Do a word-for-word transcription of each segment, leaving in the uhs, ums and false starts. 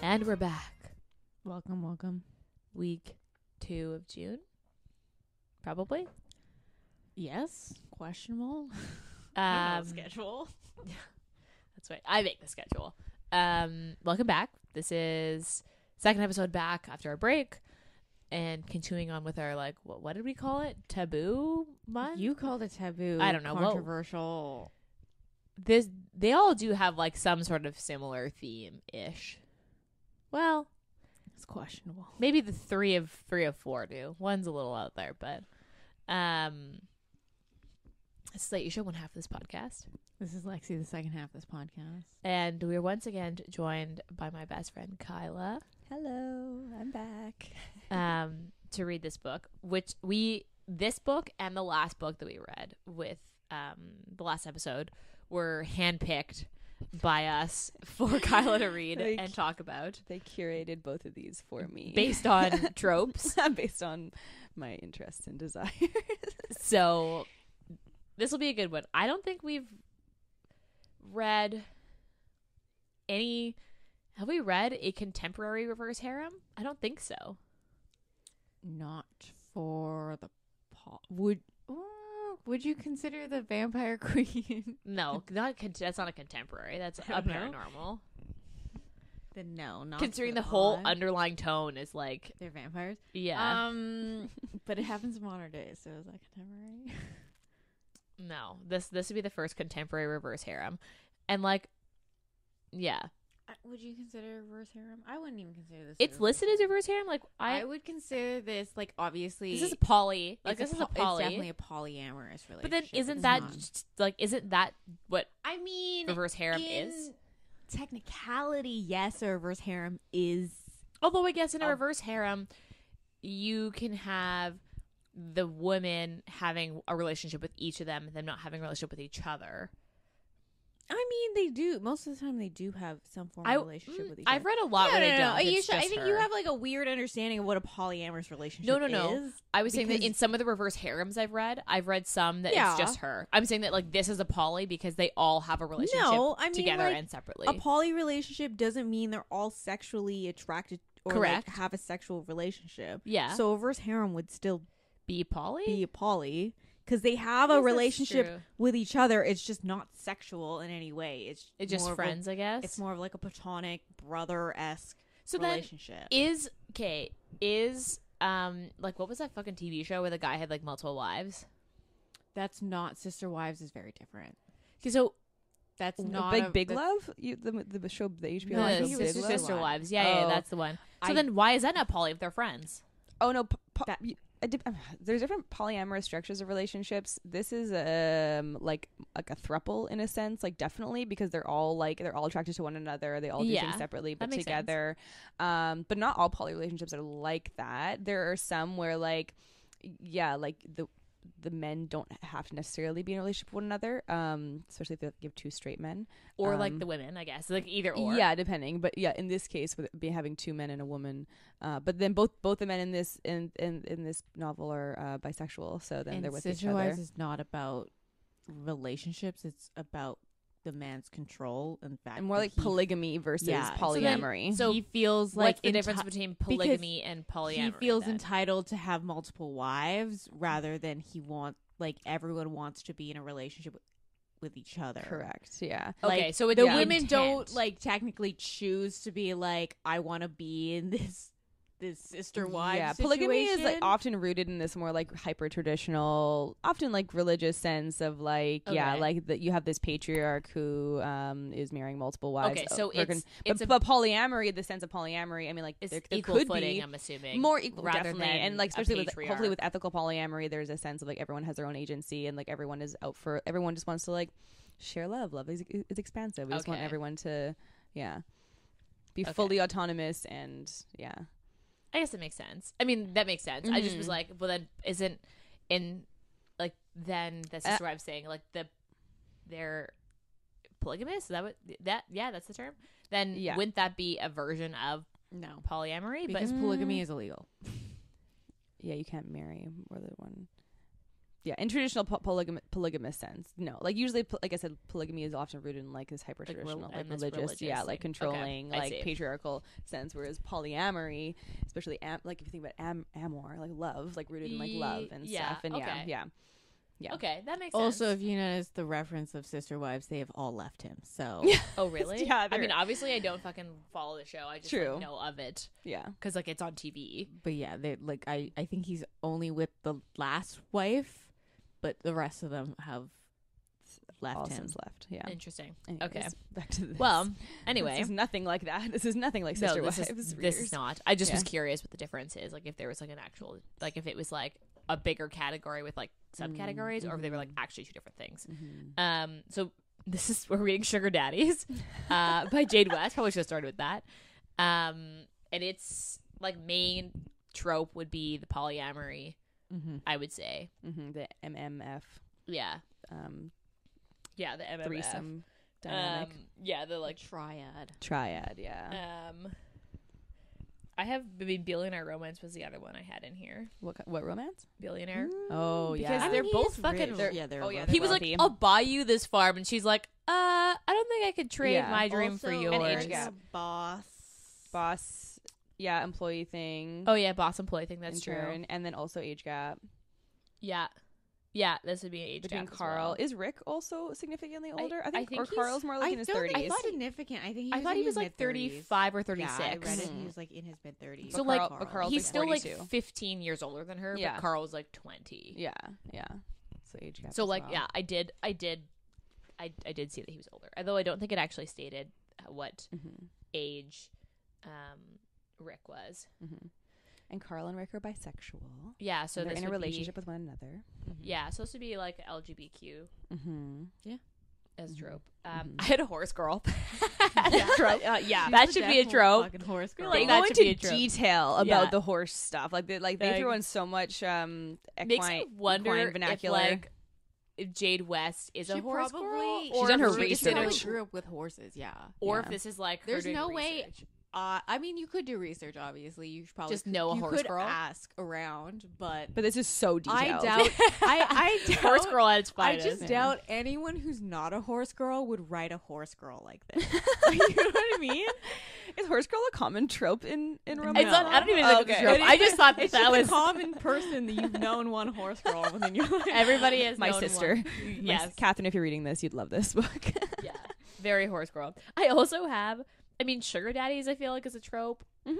And we're back. Welcome, welcome. Week two of June. Probably. Yes. Questionable. Um, the schedule. That's right. I make the schedule. Um, welcome back. This is second episode back after our break and continuing on with our, like, what, what did we call it? Taboo month? You called it taboo. I don't know. Controversial. Well, this, they all do have, like, some sort of similar theme-ish. Well, it's questionable. Maybe the three of three of four do. One's a little out there, but um, this is Ayesha, one half of this podcast. This is Lexi, the second half of this podcast. And we are once again joined by my best friend Kyla. Hello, I'm back. um, to read this book, which we this book and the last book that we read with um the last episode were handpicked by us for Kyla to read they, and talk about. They curated both of these for me. Based on tropes. Based on my interests and desires. So this will be a good one. I don't think we've read any... Have we read a contemporary reverse harem? I don't think so. Not for the... Po- would... Would you consider the Vampire Queen? No, not con- that's not a contemporary. That's a paranormal. Then no, not considering the whole lot. Underlying tone is like they're vampires. Yeah, um, but it happens in modern day, so is that contemporary? No, this this would be the first contemporary reverse harem, and like, yeah. Would you consider reverse harem? I wouldn't even consider this. It's listed as reverse harem. Like I, I would consider this like obviously this is poly. Like this a po- is a poly. It's definitely a polyamorous relationship. But then isn't it's that just, like isn't that what I mean? Reverse harem is technicality. Yes, a reverse harem is. Although I guess in a reverse harem, you can have the woman having a relationship with each of them, and them not having a relationship with each other. I mean, they do. Most of the time, they do have some form of I, relationship with each other. I've read a lot yeah, where no, they no, don't. No. It's Ayesha, I think her. You have, like, a weird understanding of what a polyamorous relationship is. No, no, no. Is I was because... saying that in some of the reverse harems I've read, I've read some that yeah. It's just her. I'm saying that, like, this is a poly because they all have a relationship no, I mean, together like, and separately. A poly relationship doesn't mean they're all sexually attracted or correct. Like, have a sexual relationship. Yeah. So a reverse harem would still be poly? Be a poly. Because they have a relationship with each other. It's just not sexual in any way. It's, it's just friends, a, I guess. It's more of like a platonic, brother-esque so relationship. Is, okay, is, um, like, what was that fucking T V show where the guy had, like, multiple wives? That's not, Sister Wives is very different. Okay, so, that's not Big, a, Big that's, Love? You, the, the show, the H B O no, show, Big Sister Love? Sister Wives. Yeah, oh. yeah, that's the one. So I, then why is that not poly if they're friends? Oh, no, po- po- that, you, there's different polyamorous structures of relationships. This is um like like a throuple in a sense, like definitely because they're all like they're all attracted to one another. They all do yeah, things separately but together. Sense. Um, but not all poly relationships are like that. There are some where like yeah, like the the men don't have to necessarily be in a relationship with one another, um, especially if they give two straight men, or um, like the women, I guess, like either or. Yeah, depending. But yeah, in this case, with be having two men and a woman. Uh, but then both both the men in this in in, in this novel are uh, bisexual, so then and they're with each other. Sister Wives is not about relationships; it's about the man's control and fact and more like he, polygamy versus yeah. polyamory. So, then, so he feels like what's the enti- difference between polygamy and polyamory. He feels then? entitled to have multiple wives rather than he wants like everyone wants to be in a relationship with, with each other. Correct. Yeah. Like, okay. So it, the yeah. women intent. don't like technically choose to be like I want to be in this this sister wife. Yeah. Situation. Polygamy is like often rooted in this more like hyper traditional, often like religious sense of like okay. yeah, like that you have this patriarch who um is marrying multiple wives. Okay, so it's, con- it's but, a, but polyamory, the sense of polyamory. I mean, like it's there, there equal could footing, be I'm assuming more equal, definitely, and like especially with like, hopefully with ethical polyamory, there's a sense of like everyone has their own agency and like everyone is out for everyone just wants to like share love. Love is it's expansive. We okay. just want everyone to yeah be okay. fully autonomous and yeah. I guess it makes sense. I mean, that makes sense. Mm-hmm. I just was like, well, then isn't in like then that's just uh, what I'm saying. Like the they're polygamous. Is that what that yeah, that's the term. Then yeah. wouldn't that be a version of no polyamory? Because but, polygamy mm, is illegal. yeah, you can't marry more than one. Yeah, in traditional po- polygam- polygamous sense, no. Like usually, like I said, polygamy is often rooted in like this hyper traditional, like, re- like religious, religious, yeah, like controlling, okay, like patriarchal sense. Whereas polyamory, especially am- like if you think about am- amor, like love, like rooted in like love and yeah, stuff, and okay. yeah, yeah, yeah. Okay, that makes sense. Also, if you notice the reference of Sister Wives, they have all left him. So, oh really? Yeah. I mean, obviously, I don't fucking follow the show. I just like, know of it. Yeah, because like it's on T V. But yeah, they like I I think he's only with the last wife. But the rest of them have left All him. left, yeah. Interesting. Anyways, okay. Back to this. Well, anyway. This is nothing like that. This is nothing like Sister no, this Wives. Is, this is not. I just yeah. was curious what the difference is. Like if there was like an actual, like if it was like a bigger category with like subcategories mm-hmm. or if they were like actually two different things. Mm-hmm. Um. So this is, we're reading Sugar Daddies uh, by Jade West. Probably should have started with that. Um. And it's like main trope would be the polyamory. Mm-hmm. I would say mm-hmm. the M M F, yeah, um, yeah, the M M F threesome dynamic, um, yeah, the like triad, triad, yeah. Um, I have been Billionaire Romance was the other one I had in here. What what romance? Billionaire. Mm. Oh yeah, because they're I mean, both fucking. They're, yeah, they're. Oh yeah, they're he was wealthy. Like, "I'll buy you this farm," and she's like, "Uh, I don't think I could trade yeah. my dream also, for yours." An age gap. Boss, boss. Yeah, employee thing. Oh yeah, boss employee thing. That's true. And, and then also age gap. Yeah, yeah. This would be an age between gap between Carl. Well. Is Rick also significantly older? I, I, think, I think, or Carl's more like I in his thirties. I thought significant. I think he was I thought he was like thirty-five or thirty-six. Yeah, I read it. He was like in his mid thirties. So like, Carl, Carl. he's still like fifteen years older than her. Yeah. But Carl was like twenty. Yeah, yeah. So age gap. So like, well. yeah, I did, I did, I I did see that he was older. Although I don't think it actually stated what mm-hmm. age. Um. Rick was mm-hmm. and Carl and Rick are bisexual, yeah, so they're in a relationship be, with one another mm-hmm. yeah, supposed to be like L G B T Q mm-hmm. yeah as mm-hmm. trope um mm-hmm. I had a horse girl yeah, trope. Uh, yeah. that should be a trope horse girl. Like, that should be a trope. Detail about yeah. the horse stuff like they like they like, threw in so much um equine, makes me wonder equine vernacular if, like, if Jade West is she a horse probably, girl or she's done her she research probably grew up with horses yeah or yeah. if this is like there's no research. Way Uh, I mean, you could do research. Obviously, you should probably just know a you horse could girl. Ask around, but but this is so detailed. I doubt. I, I doubt, horse girl at its finest. I just yeah. doubt anyone who's not a horse girl would write a horse girl like this. Like, you know what I mean? Is horse girl a common trope in in romance? It's not, I don't even know. Oh, okay. Trope. I just thought that, it's that was a common person that you've known one horse girl within your life. Everybody is my known sister. One. Yes, my, Catherine. If you're reading this, you'd love this book. Yeah, very horse girl. I also have. I mean, sugar daddies, I feel like, is a trope. Mm-hmm.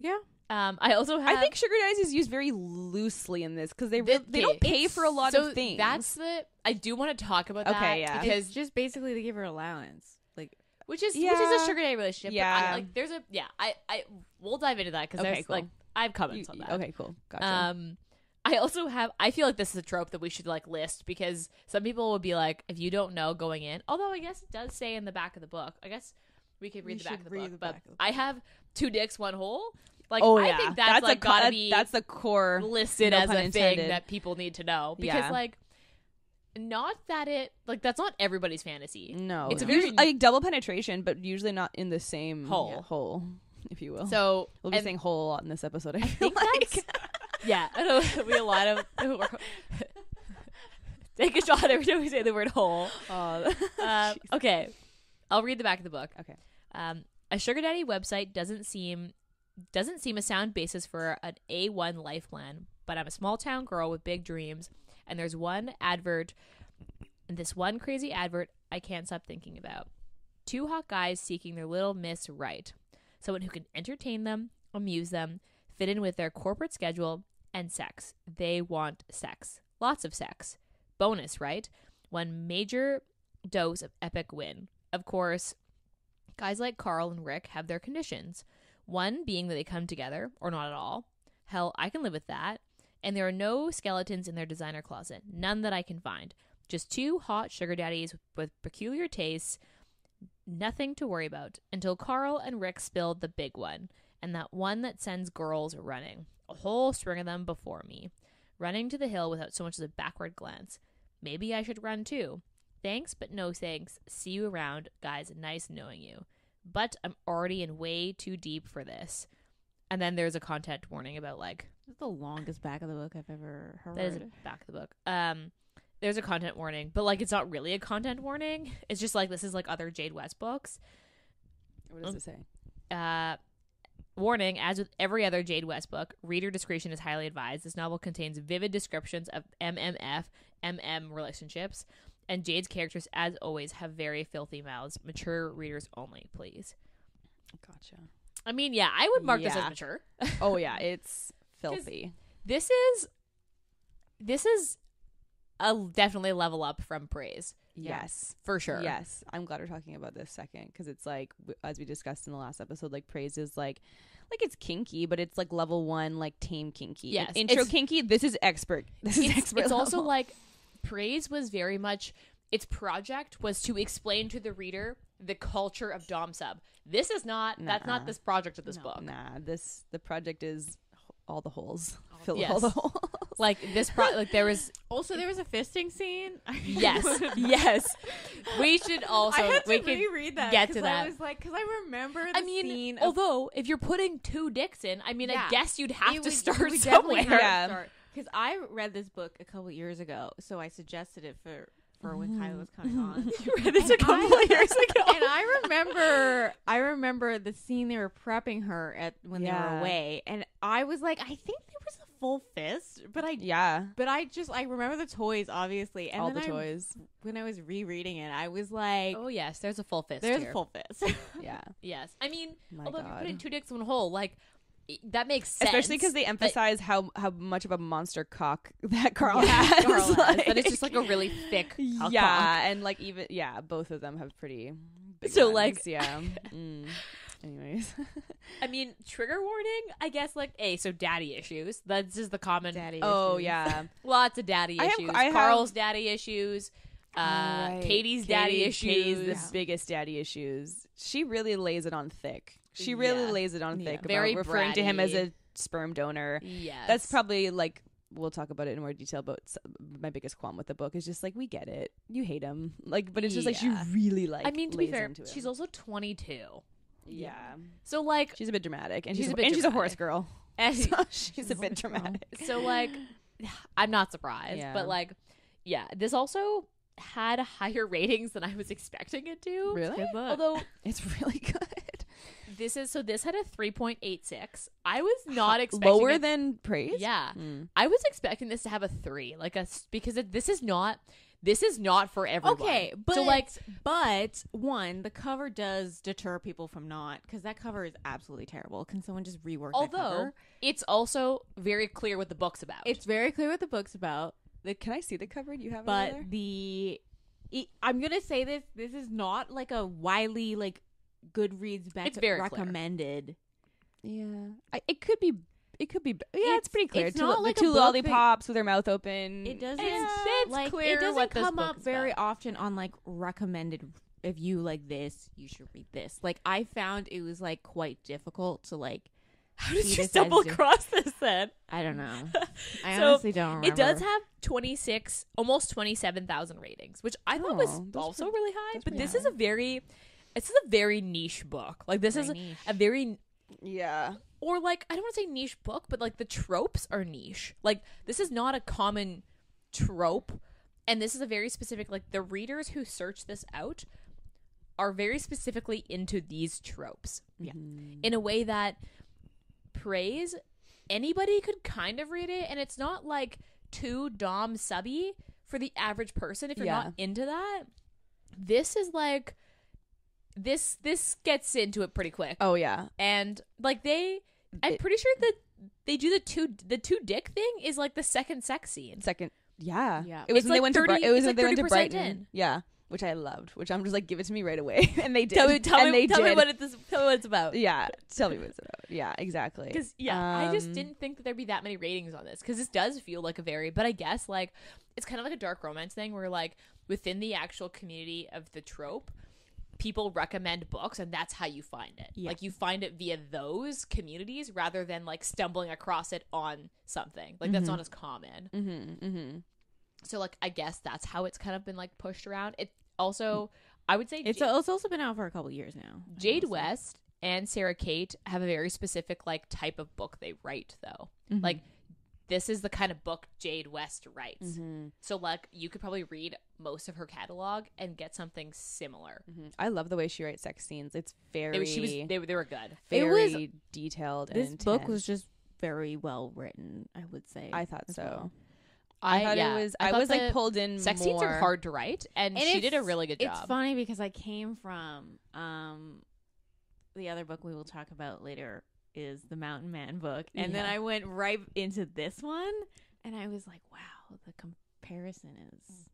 Yeah. Um, I also have... I think sugar daddies is used very loosely in this because they re- they don't pay for a lot so of things. That's the... I do want to talk about that. Okay, yeah. Because it's just basically they give her allowance. Like... Which is yeah. which is a sugar daddy relationship. Yeah. But I, like, there's a... Yeah, I... I we'll dive into that because okay, there's, cool. like, I have comments you, on that. Okay, cool. Gotcha. Um, I also have... I feel like this is a trope that we should, like, list because some people would be like, if you don't know going in... Although I guess it does say in the back of the book. I guess... We could read we the back of the book, the but of the book. I have two dicks, one hole. Like, oh, yeah. I think that's, that's like co- gotta be that's the core listed no as a intended. Thing that people need to know because, yeah. like, not that it like that's not everybody's fantasy. No, it's no. a very usually, like double penetration, but usually not in the same hole, yeah. hole, if you will. So we'll be saying hole a lot in this episode. I, I feel think like. yeah, it'll be a lot of. Take a shot every time we say the word hole. Oh, uh, okay. I'll read the back of the book. Okay. Um, a sugar daddy website doesn't seem doesn't seem a sound basis for an A one life plan, but I'm a small town girl with big dreams, and there's one advert, this one crazy advert I can't stop thinking about. Two hot guys seeking their little miss right. Someone who can entertain them, amuse them, fit in with their corporate schedule, and sex. They want sex. Lots of sex. Bonus, right? One major dose of epic win. Of course, guys like Carl and Rick have their conditions. One being that they come together, or not at all. Hell, I can live with that. And there are no skeletons in their designer closet. None that I can find. Just two hot sugar daddies with peculiar tastes. Nothing to worry about. Until Carl and Rick spilled the big one. And that one that sends girls running. A whole string of them before me. Running to the hill without so much as a backward glance. Maybe I should run too. Thanks, but no thanks. See you around, guys. Nice knowing you. But I'm already in way too deep for this. And then there's a content warning about like... That's the longest back of the book I've ever heard. That is back of the book. Um, there's a content warning, but like it's not really a content warning. It's just like this is like other Jade West books. What does um, it say? Uh, warning, as with every other Jade West book, reader discretion is highly advised. This novel contains vivid descriptions of M M F, M M relationships, and Jade's characters, as always, have very filthy mouths. Mature readers only, please. Gotcha. I mean, yeah, I would mark yeah. this as mature. Oh, yeah, it's filthy. This is, this is a definitely level up from praise. Yes. For sure. Yes. I'm glad we're talking about this second, because it's like, as we discussed in the last episode, like praise is like, like it's kinky, but it's like level one, like tame kinky. Yes. It's intro it's, kinky, this is expert. This is it's, expert It's level. Also like, praise was very much, its project was to explain to the reader the culture of Dom Sub. This is not, nah. that's not this project of this no. book. Nah, this, the project is all the holes. All Fill yes. all the holes. Like this pro- like there was also there was a fisting scene. Yes. Yes. We should also I had to we reread that get to that. I was like, cuz I remember the I mean, scene. Although of- if you're putting two dicks in, I mean yeah. I guess you'd have it to would, start somewhere. Yeah. Start. Cuz I read this book a couple years ago, so I suggested it for for when Kyla was coming on. You read this a couple I, of years ago. And I remember I remember the scene they were prepping her at when yeah. they were away, and I was like, I think there was a full fist, but I yeah. but I just I remember the toys, obviously. And all the I, toys. When I was rereading it, I was like, oh yes, there's a full fist. There's here. a full fist. Yeah. Yes. I mean, My although God. if you put in two dicks in one hole, like that makes sense, especially because they emphasize but, how how much of a monster cock that Carl yeah, has. Carl like, has, but it's just like a really thick, yeah, cock. And like even yeah, both of them have pretty. Big so ones. Like yeah. Mm. Anyways, I mean, trigger warning, I guess. Like, hey, so daddy issues. That's is the common. Daddy oh issues. yeah, lots of daddy I issues. Have, Carl's have... daddy issues. Uh, right. Katie's Katie, daddy issues. Katie's the yeah. biggest daddy issues. She really lays it on thick. She really yeah. lays it on thick yeah. about Very referring bratty. to him as a sperm donor. Yes. That's probably like, we'll talk about it in more detail, but my biggest qualm with the book is just like, we get it. You hate him. Like, but it's just yeah. like, she really like, I mean, to be fair, she's also twenty-two. Yeah. So like, she's a bit dramatic and she's, she's a, a and dramatic. she's a horse girl. And so she's, she's a bit dramatic. Girl. So like, I'm not surprised, yeah. but like, yeah, this also had higher ratings than I was expecting it to. Really? Good book. Although it's really good. This is so. This had a three point eight six. I was not expecting lower it, than praise. Yeah, mm. I was expecting this to have a three, like a because it, this is not. This is not for everyone. Okay, but so like, but one, the cover does deter people from not because that cover is absolutely terrible. Can someone just rework? Although that cover? It's also very clear what the book's about. It's very clear what the book's about. The, can I see the cover? Do you have it? But there? the, it, I'm gonna say this. This is not like a Wiley like. Goodreads back it's very recommended. Clear. Yeah, I, it could be. It could be. Yeah, it's, it's pretty clear. It's two, not like the two lollipops thing. With their mouth open. It doesn't. It's, it's like, clear. It doesn't what come up very about. often on like recommended. If you like this, you should read this. Like I found it was like quite difficult to like. How did you stumble across this then? I don't know. I so honestly don't remember. It does have twenty-six, almost twenty-seven thousand ratings, which I oh, thought was also pretty, really high. But this high. is a very. This is a very niche book. Like, this very is niche. a very... Yeah. Or, like, I don't want to say niche book, but, like, the tropes are niche. Like, this is not a common trope. And this is a very specific... Like, the readers who search this out are very specifically into these tropes. Yeah. Mm-hmm. In a way that praise, anybody could kind of read it. And it's not, like, too dom-subby for the average person if you're yeah. not into that. This is, like... This this gets into it pretty quick. Oh yeah, and like they, I'm pretty sure that they do the two the two dick thing is like the second sex scene. Second, yeah, yeah. It was when they went to Brighton. It was when they went to Brighton. Yeah, which I loved. Which I'm just like, give it to me right away, and they did. Tell me, tell and me, they tell did. me what it's tell me what it's about. Yeah, tell me what it's about. Yeah, exactly. Because yeah, um, I just didn't think that there'd be that many ratings on this because this does feel like a very. But I guess like it's kind of like a dark romance thing where like within the actual community of the trope. People recommend books and that's how you find it. Yeah. Like you find it via those communities rather than like stumbling across it on something. Like mm-hmm. that's not as common. Mm-hmm. Mm-hmm. So like I guess that's how it's kind of been like pushed around. It also I would say it's, Jade, a, it's also been out for a couple years now. Jade West and Sarah Kate have a very specific like type of book they write, though. Mm-hmm. Like, this is the kind of book Jade West writes. Mm-hmm. So, like, you could probably read most of her catalog and get something similar. Mm-hmm. I love the way she writes sex scenes. It's very... It, she was, they, they were good. Very it was, detailed and This intense. book was just very well written, I would say. I thought so. Well. I, I thought yeah. it was... I, I was, like, pulled in sex more. Sex scenes are hard to write, and, and she did a really good job. It's funny because I came from... Um, the other book we will talk about later is the Mountain Man book. And yeah. then I went right into this one, and I was like, wow, the comparison is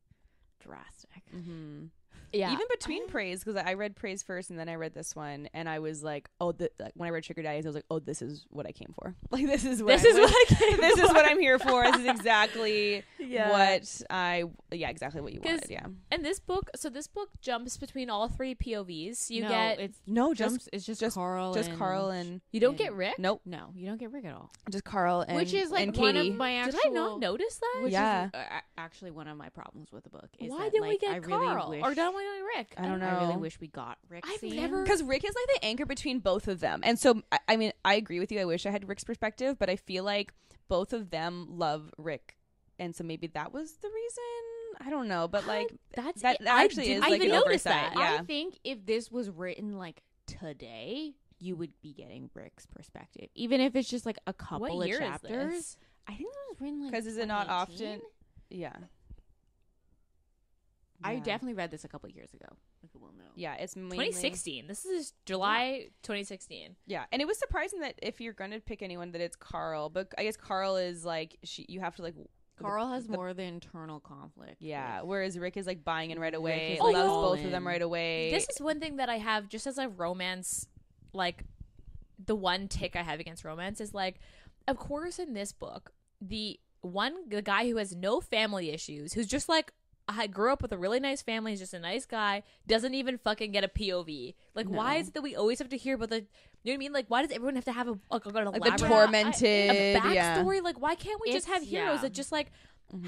drastic. Mm-hmm. Yeah. Even between I, Praise, because I read Praise first, and then I read this one, and I was like, oh, the, like, when I read Trigger Diaries, I was like, oh, this is what I came for. Like, this is what, this I is what I came This for. is what I'm here for. This is exactly yeah. what I, yeah, exactly what you wanted, yeah. And this book, so this book jumps between all three P O Vs. You no, get, it's, no, just, jumps, it's just, just Carl Just and, Carl and. You don't and, get Rick? Nope. No, you don't get Rick at all. Just Carl and Which is like and one Katie. of my actual. Did I not notice that? Which yeah. Is, uh, actually one of my problems with the book. Is Why that, didn't like, we get I Carl? Really wish or don't we Rick. I don't know. I really wish we got Rick. I've never because Rick is like the anchor between both of them, and so I, I mean, I agree with you. I wish I had Rick's perspective, but I feel like both of them love Rick, and so maybe that was the reason. I don't know, but like I, that's that, that actually did, is like I an oversight. That. Yeah. I think if this was written like today, you would be getting Rick's perspective, even if it's just like a couple what year of chapters. Is this? I think it was written like because is it not often? Yeah. Yeah. I definitely read this a couple of years ago. Like, we'll know. Yeah, it's mainly... twenty sixteen. This is July yeah. twenty sixteen. Yeah, and it was surprising that if you're going to pick anyone, that it's Carl. But I guess Carl is like she. You have to like. Carl the, has the, more of the internal conflict. Yeah, like, whereas Rick is like buying in right away. Loves like, oh, both in. of them right away. This is one thing that I have just as a romance, like the one tick I have against romance is like, of course, in this book, the one the guy who has no family issues, who's just like. I grew up with a really nice family. He's just a nice guy. Doesn't even fucking get a P O V. Like, no. Why is it that we always have to hear about the? You know what I mean? Like, why does everyone have to have a like, an elaborate, like the tormented a, a backstory? Yeah. Like, why can't we it's, just have heroes yeah. that just like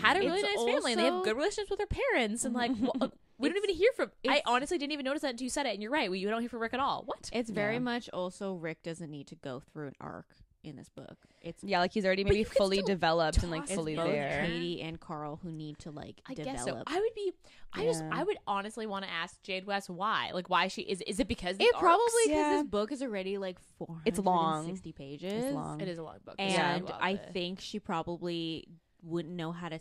had a really it's nice also, family and they have good relationships with their parents and like well, we don't even hear from. I honestly didn't even notice that until you said it. And you're right. We you don't hear from Rick at all. What? It's very yeah. much also Rick doesn't need to go through an arc. In this book, it's yeah, like he's already maybe fully developed and like fully there. Katie and Carl who need to like I develop. Guess so. I would be, I yeah. just, I would honestly want to ask Jade West why, like why she is. Is it because the it arcs? Probably because yeah. this book is already like four. It's long, sixty pages. It's long. It is a long book, and yeah. I think she probably wouldn't know how to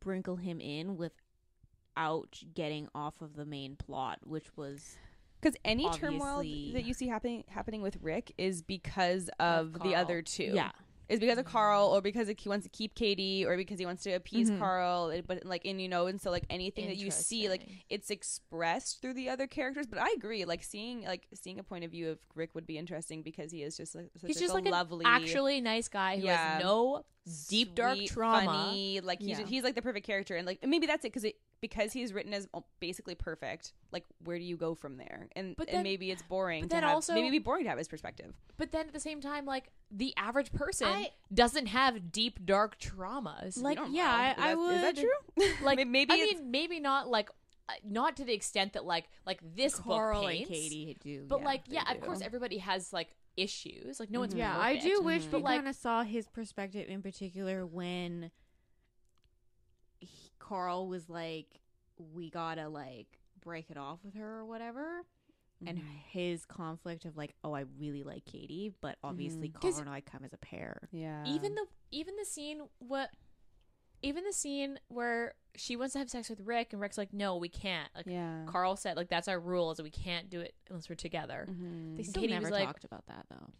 sprinkle him in without getting off of the main plot, which was. Because any Obviously. turmoil that you see happening happening with Rick is because of, of the other two. Yeah. Is because of Carl or because he wants to keep Katie or because he wants to appease mm-hmm. Carl. But like, and you know, and so like anything that you see, like it's expressed through the other characters. But I agree, like seeing like seeing a point of view of Rick would be interesting because he is just like, such he's just a like lovely, an actually nice guy who yeah, has no deep sweet, dark trauma. Funny, like he's yeah. he's like the perfect character, and like maybe that's it because it. Because he's written as basically perfect, like where do you go from there? And, then, and maybe it's boring. But to then have, also, maybe it'd be boring to have his perspective. But then at the same time, like the average person I, doesn't have deep dark traumas. Like yeah, I, I would. Is that true? Like maybe I mean maybe not like not to the extent that like like this Carl book paints, and Katie do, but yeah, like yeah, do. Of course everybody has like issues. Like no one's yeah. I do it. wish mm-hmm. we like, kind of saw his perspective in particular when. He, Carl was like, we gotta like break it off with her or whatever. Mm-hmm. And his conflict of like, oh, I really like Katie, but obviously mm-hmm. Carl and I come as a pair. Yeah. Even the even the scene what even the scene where she wants to have sex with Rick and Rick's like, no, we can't. Like yeah. Carl said, like that's our rule is that we can't do it unless we're together. Mm-hmm. They still Katie never was like, talked about that though.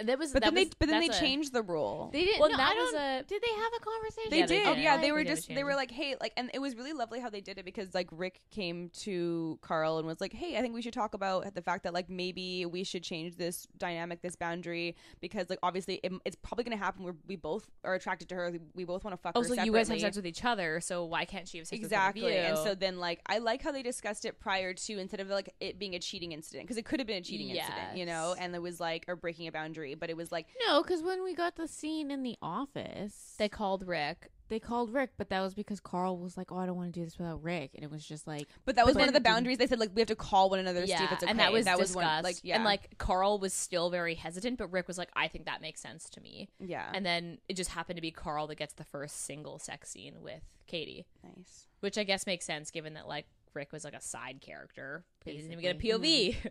And that was, but that then was, they, but then they a, changed the rule. They didn't. Well, no, that I was a. Did they have a conversation? They, yeah, they did. did. Yeah, they were they just. They were like, hey, like, and it was really lovely how they did it because like Rick came to Carl and was like, hey, I think we should talk about the fact that like maybe we should change this dynamic, this boundary, because like obviously it, it's probably gonna happen where we both are attracted to her. We both want to fuck. Oh, her so separately. You guys have sex with each other, so why can't she have sex exactly. with you? Exactly. And so then like I like how they discussed it prior to instead of like it being a cheating incident because it could have been a cheating yes. incident, you know, and it was like or breaking a boundary. But it was like no, because when we got the scene in the office, they called Rick They called Rick, but that was because Carl was like, oh, I don't want to do this without Rick. And it was just like... But that was but one of the boundaries. They said, like, we have to call one another to yeah, see if it's okay. And that was that discussed. Was one, like, yeah. And, like, Carl was still very hesitant, but Rick was like, I think that makes sense to me. Yeah. And then it just happened to be Carl that gets the first single sex scene with Katie. Nice. Which I guess makes sense, given that, like, Rick was, like, a side character. He didn't even get a P O V. Mm-hmm.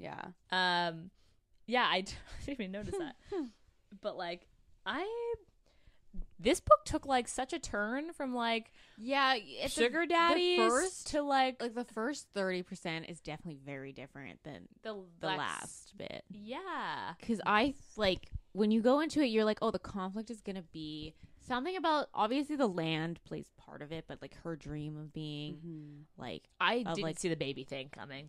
Yeah. Um, yeah, I, I didn't even notice that. But, like, I... This book took like such a turn from like yeah it's sugar daddies the first, to like like the first thirty percent is definitely very different than the the last, last bit. Yeah, because I like when you go into it, you're like, oh, the conflict is gonna be something about obviously the land plays part of it, but like her dream of being mm-hmm. like I of, didn't like, see the baby thing coming.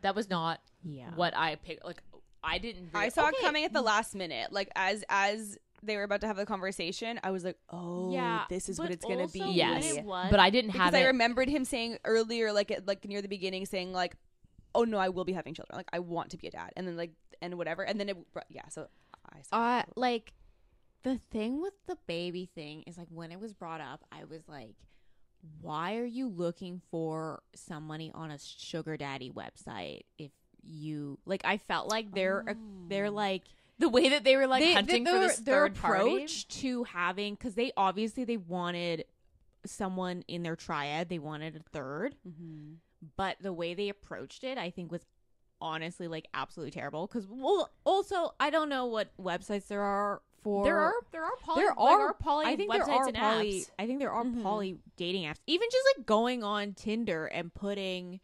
That was not yeah what I picked. Like I didn't. Really, I saw okay. it coming at the last minute. Like as as. They were about to have the conversation. I was like, "Oh, yeah, this is what it's gonna be." Yes, it but I didn't because have. Because I remembered him saying earlier, like at, like near the beginning, saying like, "Oh no, I will be having children. Like I want to be a dad." And then like and whatever. And then it yeah. So I saw uh, like the thing with the baby thing is like when it was brought up, I was like, "Why are you looking for somebody on a sugar daddy website if you like?" I felt like they're oh. they're like. The way that they were like they, hunting they, for this their third approach party. To having because they obviously they wanted someone in their triad, they wanted a third, mm-hmm. but the way they approached it, I think was honestly like absolutely terrible. Because well, also I don't know what websites there are for. There are there are poly there are, like, are poly I think websites there are and poly, apps. I think there are mm-hmm. poly dating apps. Even just like going on Tinder and putting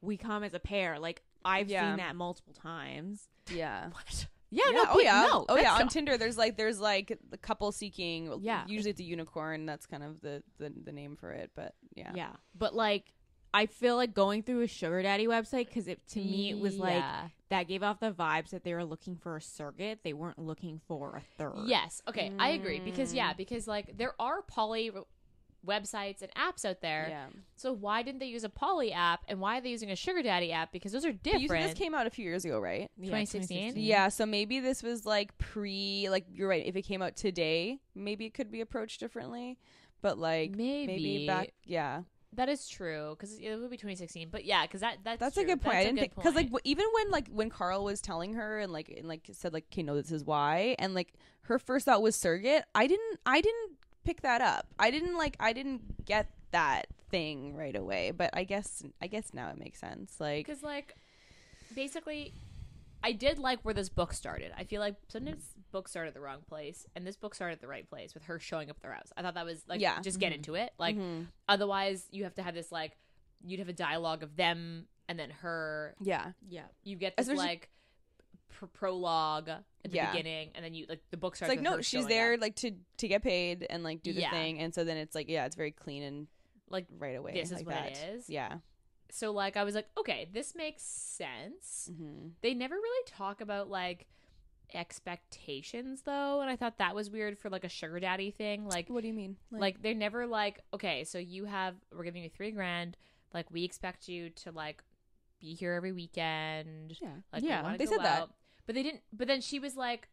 "we come as a pair." Like I've yeah. seen that multiple times. Yeah. What? Yeah, yeah, no, oh, yeah. no. Oh, yeah. On not... Tinder, there's like there's like the couple seeking. Yeah. Usually it's a unicorn. That's kind of the, the, the name for it. But yeah. Yeah. But like, I feel like going through a sugar daddy website, because it to me, it was yeah. like that gave off the vibes that they were looking for a surrogate. They weren't looking for a third. Yes. Okay. Mm. I agree. Because, yeah, because like there are poly re- websites and apps out there. Yeah. So why didn't they use a poly app, and why are they using a sugar daddy app? Because those are different. You said this came out a few years ago, right? Yeah, twenty sixteen. Yeah, so maybe this was like pre, like you're right, if it came out today, maybe it could be approached differently. But like maybe, maybe back yeah. That is true, because it would be twenty sixteen. But yeah, because that that's, that's true. a good point. That's I didn't think because like w- even when like when Carl was telling her and like and like said like, okay, no, this is why, and like her first thought was surrogate. I didn't I didn't pick that up. I didn't like I didn't get that thing right away, but I guess I guess now it makes sense. Like because like basically I did like where this book started. I feel like sometimes books start at the wrong place, and this book started at the right place with her showing up at their house. I thought that was like yeah. just get mm-hmm. into it. Like mm-hmm. otherwise you have to have this like you'd have a dialogue of them and then her. Yeah. Yeah. You get this Especially- like Pro- prologue at the yeah. beginning, and then you like the book starts. It's like no, she's there up. like to to get paid and like do the yeah. thing, and so then it's like yeah, it's very clean and like right away. This like is what that. It is. Yeah. So like I was like, okay, this makes sense. Mm-hmm. They never really talk about like expectations though, and I thought that was weird for like a sugar daddy thing. Like, what do you mean? Like, like they're never like, okay, so you have we're giving you three grand. Like we expect you to like be here every weekend. Yeah, like yeah. We they go said out. That. But they didn't. But then she was like,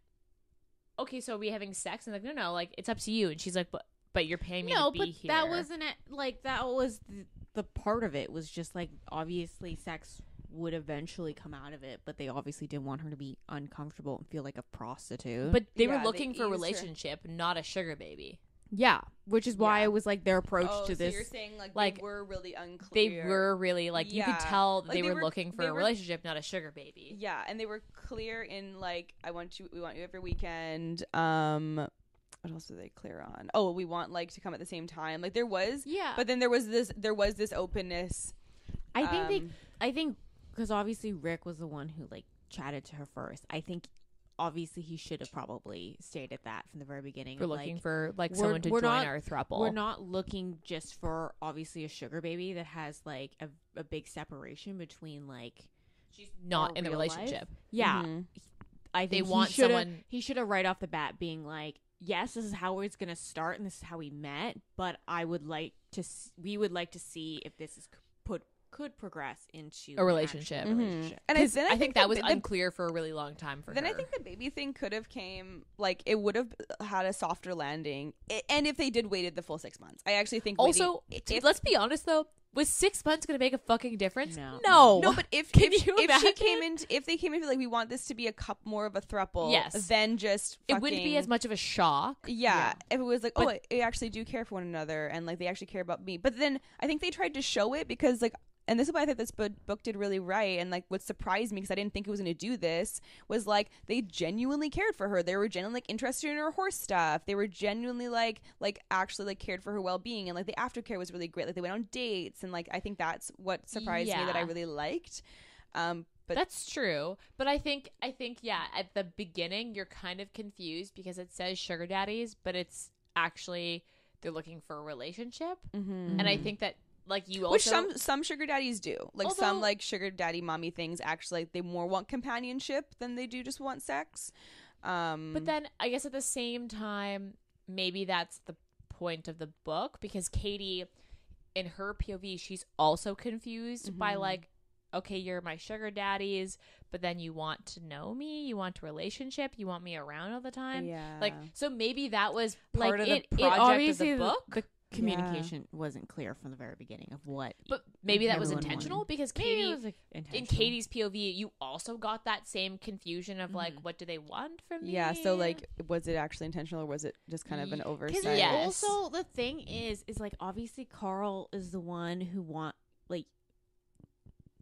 "Okay, so are we having sex?" And like, no, no, like it's up to you. And she's like, "But, but you're paying me no, to be but here." That wasn't it. Like that was the, the part of it was just like obviously sex would eventually come out of it, but they obviously didn't want her to be uncomfortable and feel like a prostitute. But they yeah, were looking they for a relationship, her. Not a sugar baby. Yeah, which is why yeah. I was like their approach oh, to this. So you're saying like, like they were really unclear. They were really like yeah. you could tell like, they, they were, were looking for a were, relationship, not a sugar baby. Yeah, and they were clear in like I want you, we want you every weekend. Um, what else were they clear on? Oh, we want like to come at the same time. Like there was, yeah. But then there was this, there was this openness. I um, think they, I think because obviously Rick was the one who like chatted to her first. I think. Obviously, he should have probably stated that from the very beginning. We're like, looking for like someone to join not, our throuple. We're not looking just for obviously a sugar baby that has like a, a big separation between like she's not in the relationship. Life. Yeah, mm-hmm. I think they want he someone. He should have right off the bat being like, "Yes, this is how it's going to start, and this is how we met." But I would like to. We would like to see if this is put could progress into a relationship. Mm-hmm. relationship. And I, then I, I think, think that was the, unclear for a really long time for then her. Then I think the baby thing could have came, like, it would have had a softer landing. It, and if they did waited the full six months. I actually think waiting, also, if, let's be honest, though, was six months going to make a fucking difference? No. No, no but if if, you if she came in, if they came in like, we want this to be a cup more of a throuple, yes. then just fucking, it wouldn't be as much of a shock. Yeah. yeah. If it was like, but, oh, they actually do care for one another and like they actually care about me. But then I think they tried to show it because like, and this is why I think this book did really right. And like what surprised me, because I didn't think it was going to do this, was like they genuinely cared for her. They were genuinely like interested in her horse stuff. They were genuinely like like actually like cared for her well-being. And like the aftercare was really great. Like they went on dates. And like I think that's what surprised yeah. me that I really liked. Um, but that's true. But I think, I think yeah, at the beginning you're kind of confused because it says sugar daddies, but it's actually they're looking for a relationship. Mm-hmm. And I think that like you also, which some some sugar daddies do, like although, some like sugar daddy mommy things actually like, they more want companionship than they do just want sex. Um, but then I guess at the same time, maybe that's the point of the book, because Katie, in her P O V, she's also confused mm-hmm. by like, okay, you're my sugar daddies, but then you want to know me, you want a relationship, you want me around all the time. Yeah, like so maybe that was part like, of it, the project of the book. The- Communication yeah. wasn't clear from the very beginning of what, but maybe that was intentional wanted. Because Katie, was in Katie's P O V, you also got that same confusion of mm-hmm. like, what do they want from me? Yeah, so like, was it actually intentional or was it just kind of an oversight? Yes. Also, the thing is, is like obviously Carl is the one who want like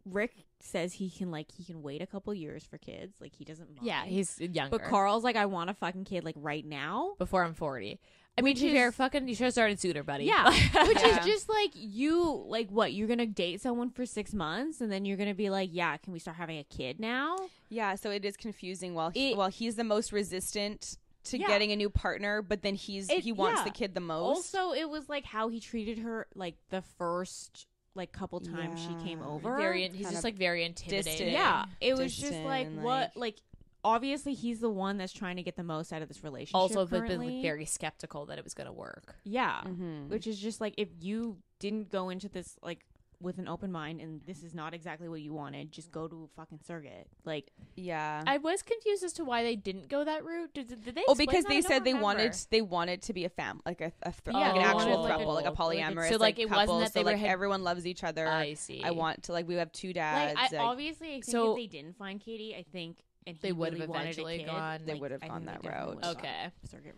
Rick says he can like he can wait a couple years for kids, like he doesn't mind. Yeah, he's younger, but Carl's like, I want a fucking kid like right now before I'm forty. I mean, to be fair, fucking, you should have started sooner, buddy. Yeah. Which yeah. is just like, you, like, what? You're going to date someone for six months and then you're going to be like, yeah, can we start having a kid now? Yeah. So it is confusing while, he, it, while he's the most resistant to yeah. getting a new partner, but then he's it, he wants yeah. the kid the most. Also, it was like how he treated her, like, the first, like, couple times yeah. she came over. Very, he's kind just, like, very intimidating. Distant, yeah. It was just like, like, what, like, obviously, he's the one that's trying to get the most out of this relationship. Also, but been very skeptical that it was going to work. Yeah. Mm-hmm. Which is just like, if you didn't go into this like with an open mind and this is not exactly what you wanted, just go to a fucking surrogate. Like, yeah. I was confused as to why they didn't go that route. Did, did they? Oh, because that? they said they remember. wanted they wanted to be a fam, like a, a th- yeah, like an actual wanted, throuple, like a, like a polyamorous. So like, like it couple, wasn't that they so, were like had... everyone loves each other. I see. I want to like we have two dads. Like, I, like, obviously, I think so, if they didn't find Katie, I think. And they would really have eventually gone. They like, would have gone that route. Okay.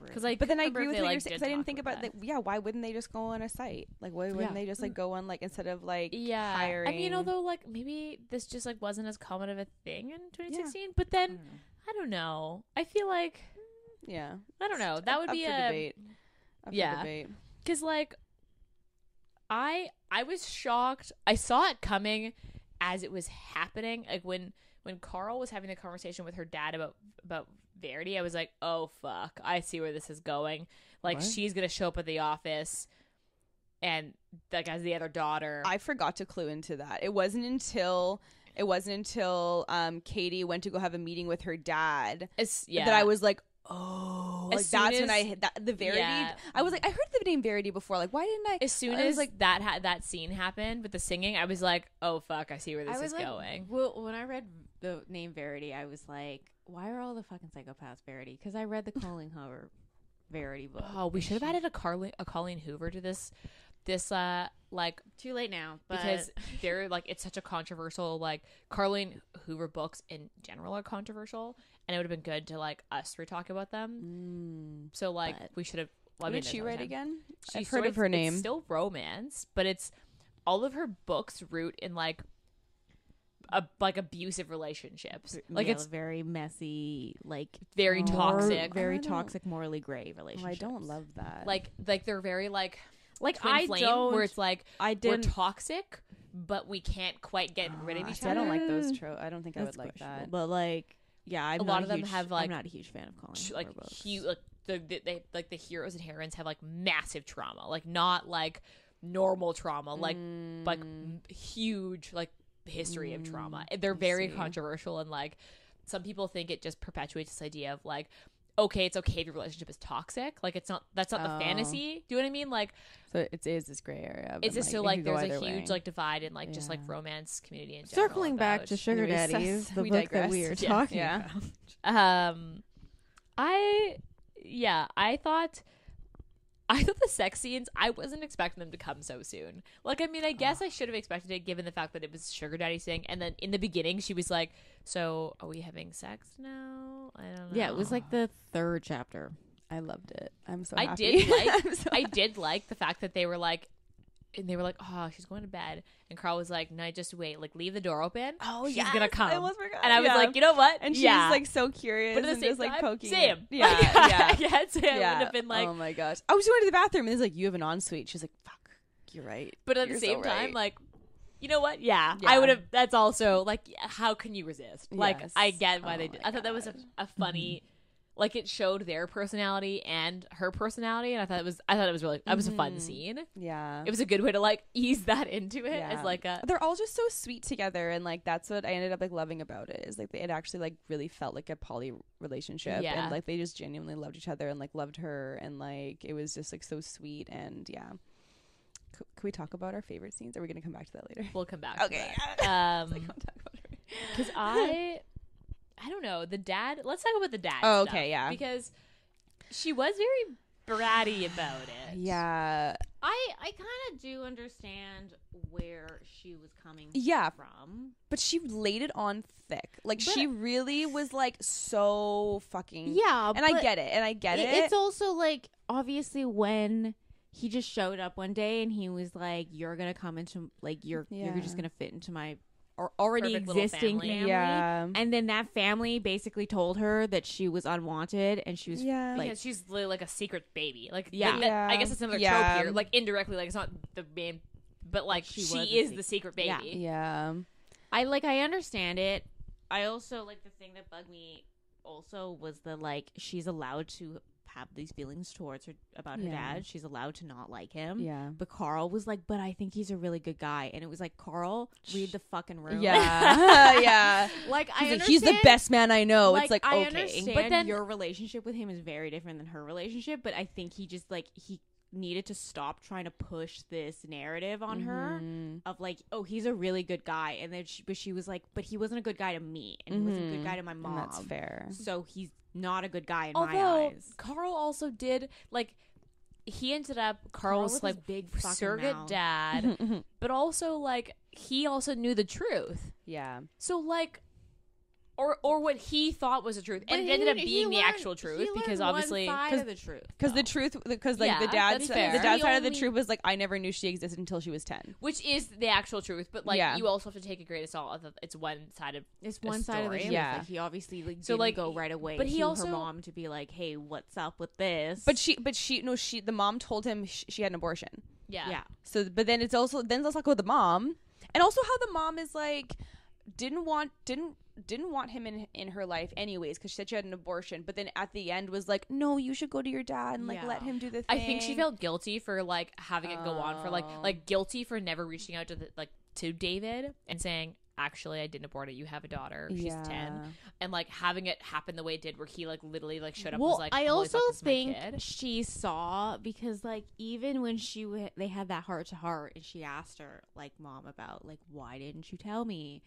Because like, but then I agree with what like, you're saying. Because I didn't think about that. that. Yeah, why wouldn't they just go on a site? Like, why wouldn't yeah. they just like go on like instead of like yeah. hiring? I mean, although like maybe this just like wasn't as common of a thing in twenty sixteen. Yeah. But then I don't, I don't know. I feel like yeah, I don't know. That would up be for a debate. Up yeah. for debate. Because like I I was shocked. I saw it coming as it was happening. Like when. When Carl was having the conversation with her dad about about Verity, I was like, oh, fuck. I see where this is going. Like, what? She's going to show up at the office and, like, as the other daughter. I forgot to clue into that. It wasn't until... It wasn't until um, Katie went to go have a meeting with her dad it's, yeah. that I was like, oh. Like, that's as, when I hit that, the Verity. Yeah. I was like, I heard the name Verity before. Like, why didn't I? As soon I as like, that ha- that scene happened with the singing, I was like, oh, fuck. I see where this I was is like, going. Well, when I read the name Verity, I was like, why are all the fucking psychopaths Verity? Because I read the Colleen Hoover Verity book. Oh, we should have added a, Carly- a Colleen Hoover to this. This uh like too late now, but because they're like it's such a controversial like Colleen Hoover books in general are controversial, and it would have been good to like us re talk about them. Mm, so like we should have. What did she write again? She, I've heard so of her name. It's still romance, but it's all of her books root in like a like abusive relationships. Like yeah, it's very messy, like very toxic, very toxic, morally gray relationships. Well, I don't love that. Like like they're very like. Like I flame, don't, where it's like I didn't, we're toxic, but we can't quite get uh, rid of each other. I don't like those tropes. I don't think That's I would like that. But like, yeah, I'm a lot of huge, them have like. I'm not a huge fan of Colleen Hoover like books. Huge, like the they like the heroes and heroines have like massive trauma, like not like normal trauma, like mm. like huge like history mm. of trauma. They're very controversial and like some people think it just perpetuates this idea of like. okay, it's okay if your relationship is toxic. Like, it's not, that's not oh. the fantasy. Do you know what I mean? Like, so it is this gray area. It's just like, so like there's a huge way. like divide in like yeah. just like romance community in general. Circling back to Sugar Daddies, the we book digress. that we are yeah. talking yeah. about. Um, I yeah, I thought. I thought the sex scenes, I wasn't expecting them to come so soon. Like, I mean, I guess oh. I should have expected it given the fact that it was Sugar Daddy thing. And then in the beginning, she was like, so are we having sex now? I don't know. Yeah, it was like the third chapter. I loved it. I'm so I happy. Did like, so I happy. did like the fact that they were like, and they were like, oh, she's going to bed. And Carl was like, no, just wait. Like, leave the door open. Oh, yeah. She's yes, going to come. I almost forgot. And I was yeah. like, you know what? And she's yeah. like so curious. But at the and same just, time, like, poking. Same. Yeah. Like, yeah. yeah. Sam yeah. would have been like, oh my gosh. I was going to the bathroom. And he's like, you have an ensuite. She's like, fuck, you're right. But at you're the same so time, right. like, you know what? Yeah. yeah. I would have, that's also like, how can you resist? Like, yes. I get why oh they did. I thought that was a, a funny. Like, it showed their personality and her personality, and I thought it was I thought it was really that was a fun scene. Yeah, it was a good way to like ease that into it. Yeah. As like a they're all just so sweet together, and like that's what I ended up like loving about it is like it actually like really felt like a poly relationship, yeah. and like they just genuinely loved each other and like loved her, and like it was just like so sweet and yeah. C- can we talk about our favorite scenes? Are we gonna come back to that later? We'll come back. Okay, to that. um, because I. I don't know. The dad. Let's talk about the dad. Oh, okay, stuff, yeah. Because she was very bratty about it. Yeah. I I kind of do understand where she was coming yeah. from. But she laid it on thick. Like, but she really was, like, so fucking... Yeah, And I get it. And I get it, it. It's also, like, obviously when he just showed up one day and he was like, you're going to come into... Like, you're yeah. you're just going to fit into my... Or already Perfect existing family. family. Yeah. And then that family basically told her that she was unwanted and she was yeah. like because she's literally like a secret baby. Like yeah. That, yeah. I guess it's another yeah. trope here. Like indirectly, like it's not the main but like she, she is secret. the secret baby. Yeah. yeah. I like I understand it. I also like the thing that bugged me also was the like she's allowed to have these feelings towards her about her yeah. dad. She's allowed to not like him. Yeah. But Carl was like, but I think he's a really good guy. And it was like, Carl, read the fucking room. Yeah. yeah. Like, he's I like, he's the best man I know. Like, it's like, I okay. But then your relationship with him is very different than her relationship. But I think he just like, he needed to stop trying to push this narrative on mm-hmm. her of like, oh, he's a really good guy. And then she, but she was like, but he wasn't a good guy to me. And mm-hmm. he wasn't a good guy to my mom. And that's fair. So he's not a good guy in Although, my eyes. Carl also did like he ended up Carl's Carl like big surrogate mouth. dad, but also like he also knew the truth. Yeah. So like, or or what he thought was the truth, but and it ended up being learned, the actual truth because obviously because the truth because the truth because like yeah, the dad's the dad's side of the truth was like I never knew she existed until she was ten, which is the actual truth. But like yeah. you also have to take a grain of salt. It's one side of it's one story. side of the truth. Yeah, like, he obviously like so didn't like go right away. But he to also her mom to be like, hey, what's up with this? But she but she no she the mom told him she, she had an abortion. Yeah. Yeah. So but then it's also then let's talk about the mom and also how the mom is like didn't want didn't. didn't want him in in her life anyways because she said she had an abortion but then at the end was like no you should go to your dad and like yeah. let him do the thing. I think she felt guilty for like having it go oh. on for like like guilty for never reaching out to the, like to David and saying actually I didn't abort it, you have a daughter, she's yeah. ten, and like having it happen the way it did where he like literally like showed up well, and was like I also think she saw because like even when she w- they had that heart to heart and she asked her like mom about like why didn't you tell me.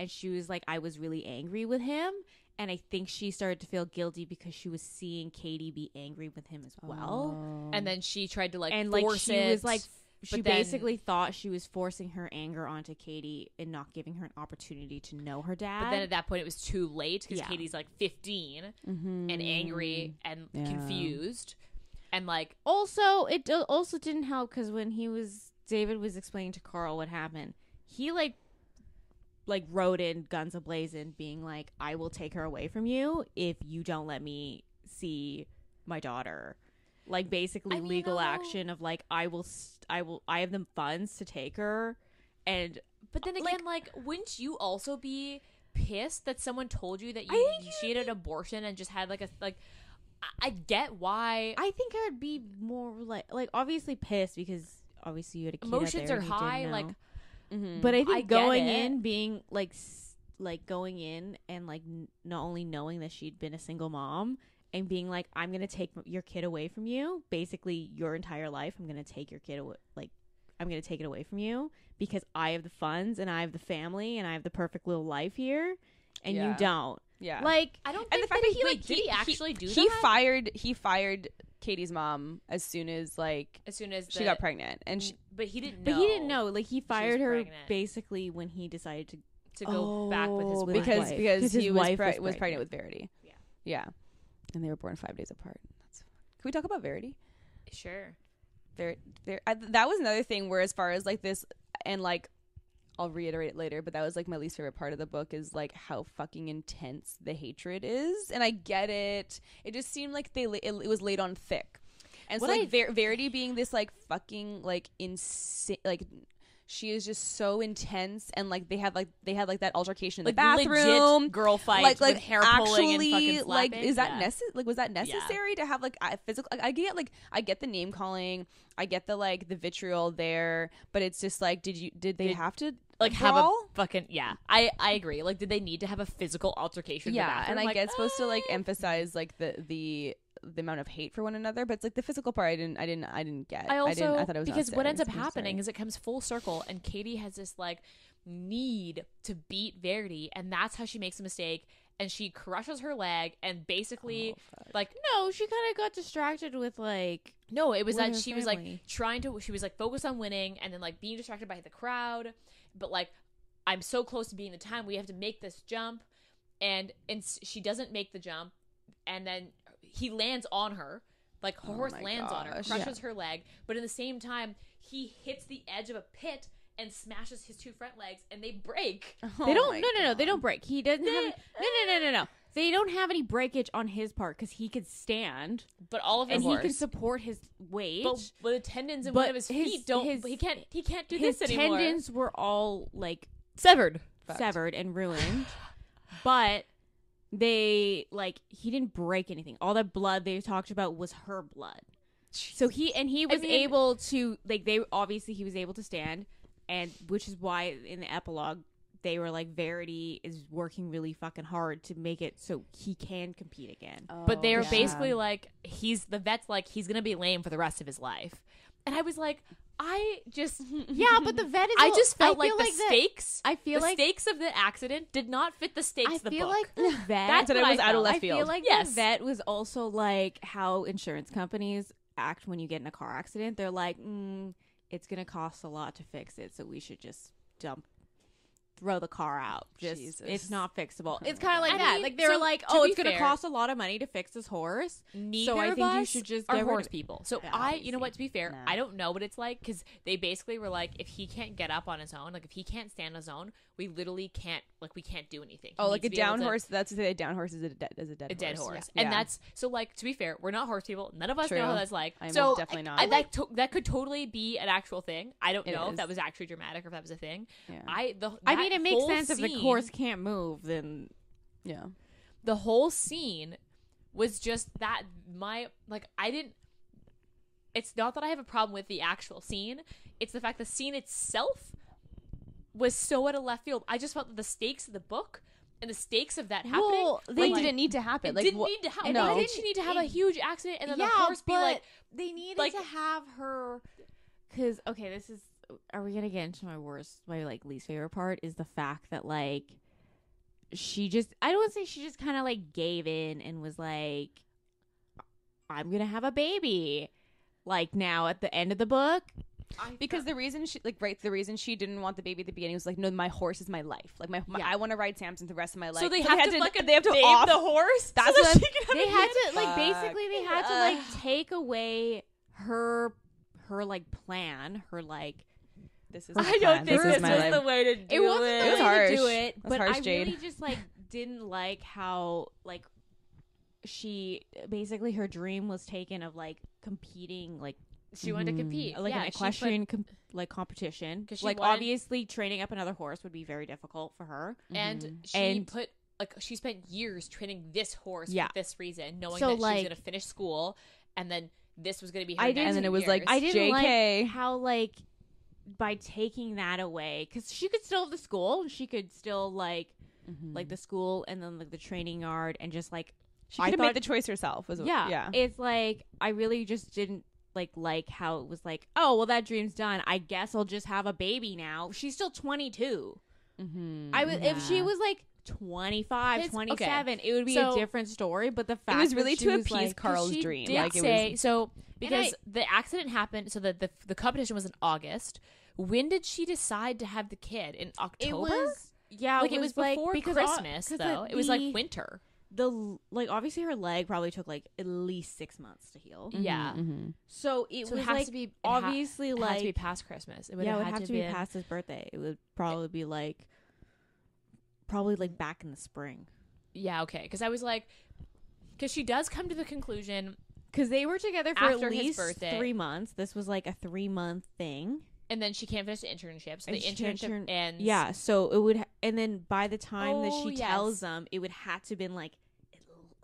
And she was like, I was really angry with him. And I think she started to feel guilty because she was seeing Katie be angry with him as well. Oh. And then she tried to like and, force like, she it. Was, like, she then, basically thought she was forcing her anger onto Katie and not giving her an opportunity to know her dad. But then at that point, it was too late because yeah. Katie's like fifteen mm-hmm. and angry and yeah. confused. And like also, it also didn't help because when he was, David was explaining to Carl what happened, he like, like wrote in guns ablazing being like I will take her away from you if you don't let me see my daughter, like basically I mean, legal action of like I will st- I will I have the funds to take her. And but then again like, like wouldn't you also be pissed that someone told you that you initiated an abortion and just had like a like I, I get why I think I'd be more like like obviously pissed because obviously you had a kid emotions are high like Mm-hmm. But I think I going in being like like going in and like n- not only knowing that she'd been a single mom and being like, I'm going to take your kid away from you. Basically, your entire life, I'm going to take your kid away. Like, I'm going to take it away from you because I have the funds and I have the family and I have the perfect little life here. And yeah. you don't. Yeah. Like, I don't think and the fact that, that he, wait, like, did he, he actually he, do he that? He fired, he fired Katie's mom as soon as, like, as soon as she the, got pregnant. And she, But he didn't know. But he didn't know. Like, he fired her pregnant. basically when he decided to, to go oh, back with his wife. Because, because he his was, wife pre- was, pregnant. was pregnant with Verity. Yeah. Yeah. And they were born five days apart. That's, can we talk about Verity? Sure. There, there. I, that was another thing where, as far as, like, this, and, like, I'll reiterate it later, but that was, like, my least favorite part of the book is, like, how fucking intense the hatred is. And I get it. It just seemed like they it, it was laid on thick. And what so, I, like, Ver- Verity being this, like, fucking, like, insane, like, she is just so intense. And, like, they had, like, they had, like, that altercation in like, the bathroom. Legit girl fight like, like, with hair pulling and fucking slapping. Like, is that yeah. necessary? Like, was that necessary yeah. to have, like, a physical? Like, I get, like, I get the name calling. I get the, like, the vitriol there. But it's just, like, did you, did they did, have to? Like, brawl? Have a fucking, yeah. I, I agree. Like, did they need to have a physical altercation? Yeah, in the bathroom? And I like, get it's supposed to, like, emphasize, like, the, the the amount of hate for one another. But it's, like, the physical part I didn't, I didn't, I didn't get. I also, I, didn't, I thought it was Because what ends up happening is it comes full circle, and Katie has this, like, need to beat Verity, and that's how she makes a mistake, and she crushes her leg, and basically, oh, like, no, she kind of got distracted with, like, no, it was that she family. was, like, trying to, she was, like, focused on winning, and then, like, being distracted by the crowd. But, like, I'm so close to being the time. We have to make this jump. And and she doesn't make the jump. And then he lands on her. Like, her oh horse lands gosh. on her, crushes yeah. her leg. But at the same time, he hits the edge of a pit and smashes his two front legs. And they break. Oh they don't. No, no, no. God. They don't break. He doesn't have. No, no, no, no, no. They don't have any breakage on his part because he could stand. But all of his and horse. he can support his weight. But, but the tendons in but one of his feet his, don't. His, he can't. He can't do his this anymore. His tendons were all like severed, Fact. severed and ruined. But they like he didn't break anything. All that blood they talked about was her blood. So he and he was I mean, able to like they obviously he was able to stand, and which is why in the epilogue. They were like, Verity is working really fucking hard to make it so he can compete again. Oh, but they were yeah. basically like, he's the vet's like, he's going to be lame for the rest of his life. And I was like, I just. Yeah, but the vet is. I just felt I like, like the like stakes. The, I feel the like. The stakes of the accident did not fit the stakes I of the book. I feel like the vet. That's what it was out of left field. I feel like yes. the vet was also like how insurance companies act when you get in a car accident. They're like, mm, it's going to cost a lot to fix it, so we should just dump. Throw the car out. Just Jesus. It's not fixable. Oh it's kind of like I that. Mean, like they're so, like, oh, it's going to cost a lot of money to fix this horse. Neither so I think you should just get horse people. So yeah, I, you know what? To be fair, nah. I don't know what it's like because they basically were like, if he can't get up on his own, like if he can't stand on his own, we literally can't, like we can't do anything. He oh, like a down to, horse. That's to say, a down horse is a dead, is a dead, a horse. dead horse. Yeah. And yeah. that's so like to be fair, we're not horse people. None of us True. know how that's like. I'm so definitely not. I, I, like, that, to, that could totally be an actual thing. I don't it know is. if that was actually dramatic or if that was a thing. I the I. It makes sense scene, if the horse can't move, then yeah. The whole scene was just that my like I didn't. It's not that I have a problem with the actual scene. It's the fact the scene itself was so out of left field. I just felt that the stakes of the book and the stakes of that happening well, they like, didn't need to happen. It like, didn't wh- need to happen. No. Why did she need to have it, a huge accident and then yeah, the horse be like? They needed like, to have her because okay, this is. Are we gonna get into my worst, my like least favorite part is the fact that like she just, I don't want to say she just kind of like gave in and was like, I'm gonna have a baby, like now at the end of the book, I because thought- the reason she like right the reason she didn't want the baby at the beginning was like no my horse is my life like my, my yeah. I want to ride Samson the rest of my life so they so have they to fucking they have to off the horse that's so what that she can they had to like fuck. basically they had uh, to like take away her her like plan her like. This is I don't plan. think this, this was the way to do it. It wasn't the it was way harsh. to do it, it but harsh, I Jade. really just like didn't like how like she basically her dream was taken of like competing like she wanted to compete like yeah, an equestrian put, com- like competition like wanted, obviously training up another horse would be very difficult for her and mm-hmm. she and, put like she spent years training this horse yeah. for this reason knowing so, that like, she was going to finish school and then this was going to be her I didn't, and then it was years. like I didn't J K. like how like. By taking that away, because she could still have the school, she could still like, mm-hmm. like the school, and then like the training yard, and just like She could have made the choice herself. Was yeah, yeah. It's like, I really just didn't like like how it was like, oh, well, that dream's done. I guess I'll just have a baby now. She's still twenty-two. Mm-hmm. I was yeah. If she was like twenty-five, twenty-seven, okay. It would be so, a different story. But the fact it was really that to was appease like, Carl's she dream. Did like it say, was, so because I, the accident happened, so that the the competition was in August. When did she decide to have the kid? In October? It was, yeah, like it was, it was like, before Christmas, all, though. The, it was like winter. The like obviously her leg probably took like at least six months to heal. Mm-hmm, yeah, mm-hmm. So it so was it like to be, obviously it ha- like it has to be past Christmas. It would yeah, have, it would have to, to be, be past his birthday. It would probably it, be like probably like back in the spring. Yeah, okay. Because I was like, because she does come to the conclusion because they were together for at least three months. This was like a three month thing, and then she can't finish the internship. So and the internship intern- ends. Yeah, so it would. Ha- And then by the time oh, that she yes. tells them, it would have to have been like,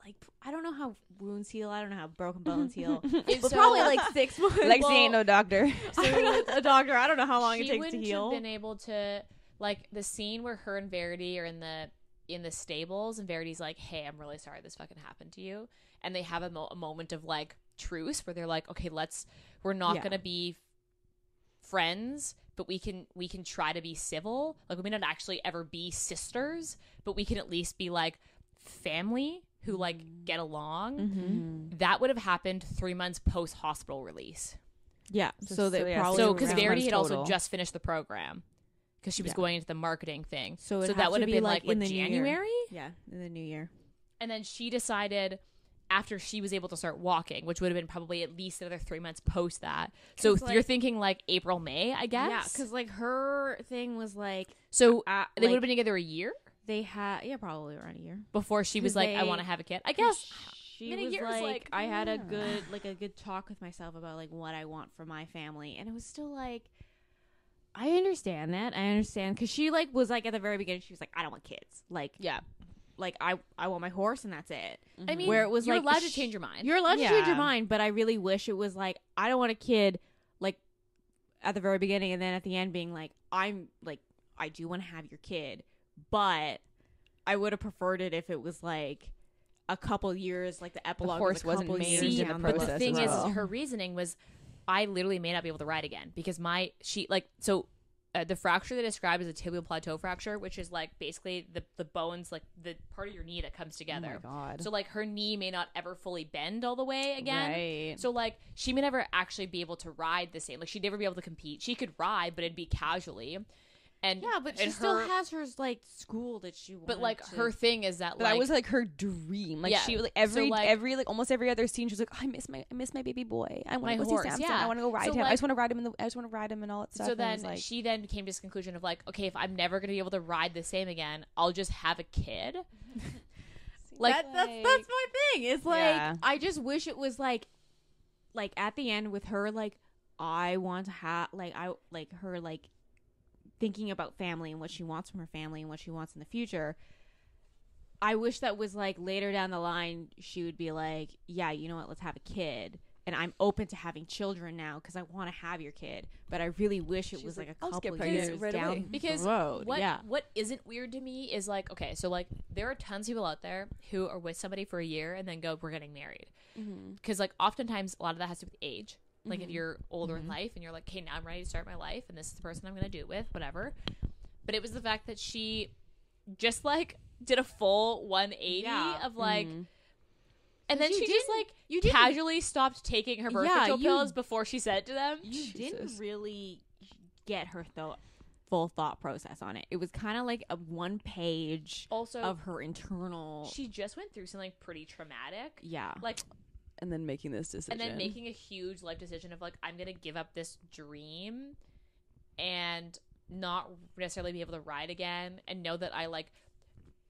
like I don't know how wounds heal. I don't know how broken bones heal. But so, probably like six months. Lexi well, ain't no doctor. So I'm not a doctor. I don't know how long it takes to heal. She wouldn't have been able to, like the scene where her and Verity are in the in the stables, and Verity's like, "Hey, I'm really sorry this fucking happened to you," and they have a, mo- a moment of like truce where they're like, "Okay, let's we're not yeah. gonna be friends." But we can we can try to be civil. Like, we may not actually ever be sisters, but we can at least be, like, family who, like, get along. Mm-hmm. That would have happened three months post-hospital release. Yeah. So, so they yeah, probably... So, because Verity had total. also just finished the program because she was yeah. going into the marketing thing. So, so that would have be been, like, like in what, the January? Yeah, in the new year. And then she decided... after she was able to start walking, which would have been probably at least another three months post that. So like, you're thinking like April, May, I guess. Yeah, because like her thing was like so uh, they like, would have been together a year. They had yeah, probably around a year before she was like, they, I want to have a kid. I guess she was like, like, I had yeah. a good like a good talk with myself about like what I want for my family, and it was still like. I understand that. I understand because she like was like at the very beginning she was like, I don't want kids. Like yeah. Like, I, I want my horse and that's it. Mm-hmm. I mean, where it was you're like, allowed to change your mind. You're allowed yeah. to change your mind, but I really wish it was like, I don't want a kid, like, at the very beginning and then at the end being like, I'm, like, I do want to have your kid, but I would have preferred it if it was, like, a couple years, like, the epilogue was a wasn't couple made years down the process. But the thing well. is, her reasoning was, I literally may not be able to ride again because my, she, like, so... Uh, the fracture they described is a tibial plateau fracture, which is like basically the, the bones, like the part of your knee that comes together. Oh my God. So like her knee may not ever fully bend all the way again. Right. So like she may never actually be able to ride the same. Like she'd never be able to compete. She could ride, but it'd be casually. And yeah, but and she her, still has her like school that she wants. But like to. her thing is that but like that was like her dream. Like yeah. she like every so, like, every like almost every other scene she was like, oh, I miss my I miss my baby boy. I want to go see Samson. Yeah. I want to go ride so, him. Like, I just want to ride him in the I just want to ride him and all that stuff. So then was, like, she then came to this conclusion of like, okay, if I'm never going to be able to ride the same again, I'll just have a kid. like that, that's that's my thing. It's like yeah. I just wish it was like like at the end with her like I want to have like I like her like thinking about family and what she wants from her family and what she wants in the future. I wish that was like later down the line she would be like, yeah, you know what, let's have a kid, and I'm open to having children now because I want to have your kid, but I really wish it She's was like, like a couple years right down away. Because the road. What, yeah. what isn't weird to me is like, okay, so like there are tons of people out there who are with somebody for a year and then go, we're getting married, because mm-hmm. like oftentimes a lot of that has to do with age. Like, if you're older mm-hmm. in life and you're like, okay, now I'm ready to start my life and this is the person I'm going to do it with, whatever. But it was the fact that she just, like, did a full one eighty yeah. of, like... Mm-hmm. And then she just, like, you casually stopped taking her birth control yeah, pills before she said it to them. You Jesus. didn't really get her th- full thought process on it. It was kind of, like, a one page also, of her internal... She just went through something pretty traumatic. Yeah. Like... And then making this decision. And then making a huge life decision of, like, I'm going to give up this dream and not necessarily be able to ride again and know that I, like,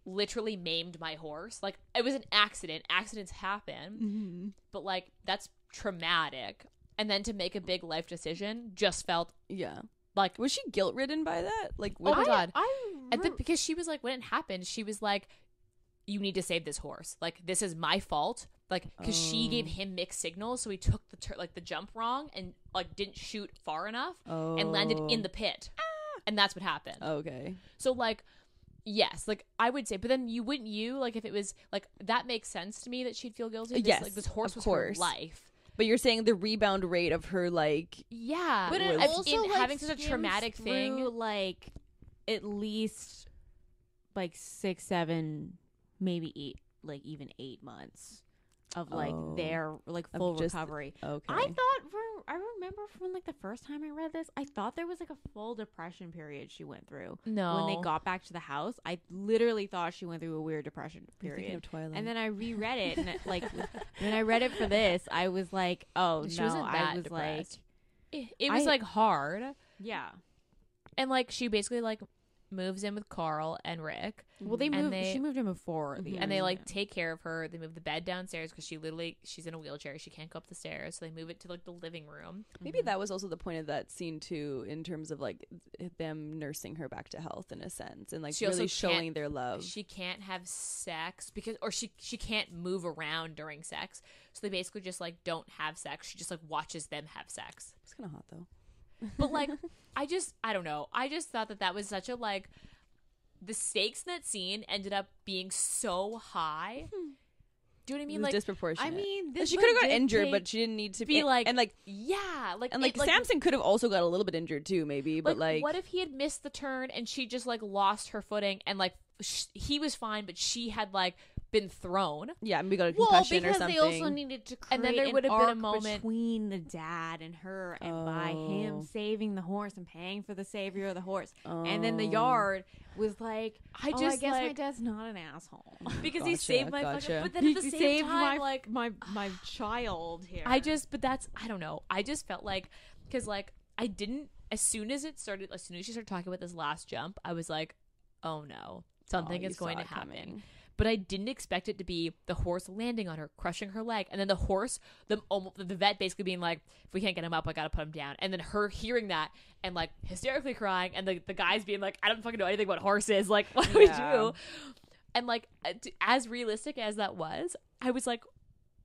literally maimed my horse. Like, it was an accident. Accidents happen. Mm-hmm. But, like, that's traumatic. And then to make a big life decision just felt... Yeah. Like... Was she guilt-ridden by that? Like, what? Oh, my God. I, I... At the, because she was, like, when it happened, she was, like... you need to save this horse. Like, this is my fault. Like, because oh. she gave him mixed signals, so he took the tur- like the jump wrong and like didn't shoot far enough oh. and landed in the pit, ah. and that's what happened. Okay. So like, Yes, like I would say, but then you wouldn't you like if it was like that makes sense to me that she'd feel guilty. This, yes, like this horse of was course. her life. But you're saying the rebound rate of her like yeah, but it also like, having such a traumatic through, thing like at least like six, seven, maybe eight, like even eight months of like oh, their like full just, recovery. Okay, I thought for, I remember from like the first time I read this, I thought there was like a full depression period she went through. No, when they got back to the house, I literally thought she went through a weird depression period. Of Twilight. And then I reread it, and it, like when I read it for this, I was like, oh she no, wasn't that I was depressed. Like, it, it was I, like hard. Yeah, and like she basically like. moves in with Carl and Rick. Well, they moved. They, she moved in before, the and they like yeah. take care of her. They move the bed downstairs because she literally she's in a wheelchair. She can't go up the stairs, so they move it to like the living room. Maybe mm-hmm. that was also the point of that scene too, in terms of like them nursing her back to health in a sense, and like she really showing their love. She can't have sex because, or she she can't move around during sex, so they basically just like don't have sex. She just like watches them have sex. It's kind of hot though. But like I just I don't know I just thought that that was such a like the stakes in that scene ended up being so high. Do you know what I mean? Like disproportionate. I mean this she could have got injured but she didn't need to be like and like yeah like and like it, Samson like, could have also got a little bit injured too maybe but like, like what if he had missed the turn and she just like lost her footing and like sh- he was fine but she had like been thrown. Yeah, and we got a concussion well, or something. Well, because they also needed to create and then there would have been a moment between the dad and her and oh. by him saving the horse and paying for the savior of the horse. Oh. And then the yard was like, I just oh, I guess like, my dad's not an asshole. Because gotcha, he saved my gotcha. fucking but then at the he same saved time my, like my my child here. I just but that's I don't know. I just felt like cuz like I didn't as soon as it started as soon as she started talking about this last jump, I was like, "Oh no. Something oh, is going to happen." Coming. But I didn't expect it to be the horse landing on her, crushing her leg, and then the horse, the the vet basically being like, if we can't get him up, I gotta put him down. And then her hearing that and like hysterically crying, and the, the guys being like, I don't fucking know anything about horses, like, what do yeah. we do? And like, as realistic as that was, I was like,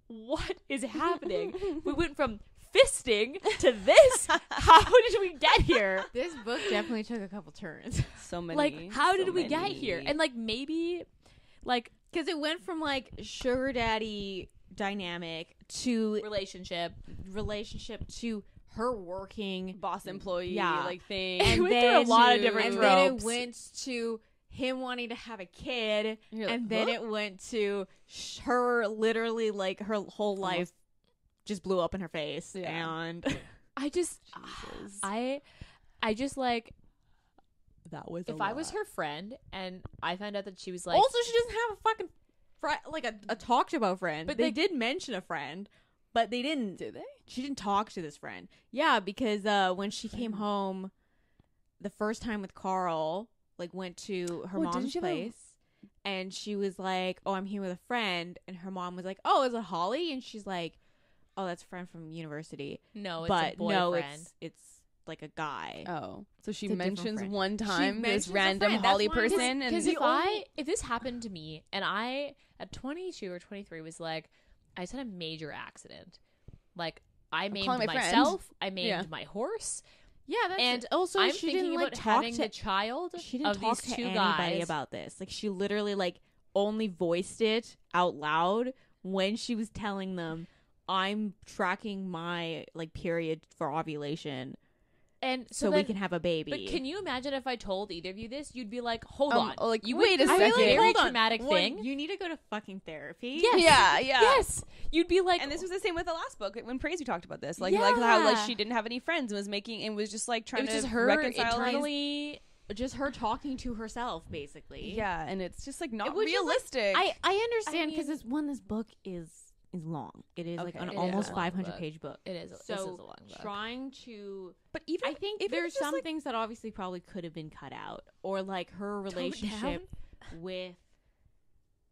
what is happening? We went from fisting to this. How did we get here? This book definitely took a couple turns. So many. Like, how did so we many. get here? And like, maybe... Like, because it went from like sugar daddy dynamic to relationship, relationship to her working boss employee yeah. like thing. And it went through a lot to, of different and tropes. Then it went to him wanting to have a kid, and, like, and then what? it went to sh- her literally like her whole life Almost. just blew up in her face. Yeah. And I just, Jesus. I, I just like. That was if lot. I was her friend and I found out that she was like also she doesn't have a fucking fr- like a, a talked about friend but they like, did mention a friend but they didn't did they she didn't talk to this friend yeah because uh when she came home the first time with Carl like went to her oh, mom's place a- and she was like oh I'm here with a friend and her mom was like oh is it Holly and she's like oh that's a friend from university no it's but a boyfriend no, it's, it's like a guy. Oh, so she mentions one time this random Holly person. Because if I if this happened to me and I at twenty-two or twenty-three was like, I just had a major accident. Like I maimed myself. I maimed my horse. Yeah, that's and also I'm thinking about having the child of these two guys. She didn't talk to anybody about this. Like she literally like only voiced it out loud when she was telling them, "I'm tracking my like period for ovulation." And so, so then, we can have a baby. But can you imagine if I told either of you this? You'd be like, "Hold um, on, like you wait a second, like, very hold traumatic on. thing. One, you need to go to fucking therapy." Yes. Yeah, yeah, yes. You'd be like, and this was the same with the last book when Praise. We talked about this, like, yeah. like how like she didn't have any friends and was making and was just like trying to just her reconcile internally, just her talking to herself, basically. Yeah, and it's just like not realistic. Like, I I understand because I mean, this one, this book is is long. It is okay. like an it almost five hundred book. page book. It is. So this is a long book. Trying to But even I think even there's some like, things that obviously probably could have been cut out or like her relationship with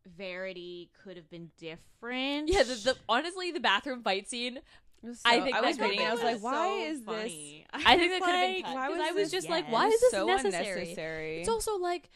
Verity could have been different. Yeah, the, the honestly the bathroom fight scene so, I think I was reading and I was like, why so is funny. this? I, I think that could have been cut. Why was I was this? just yes. like, why is this so necessary? unnecessary? It's also like,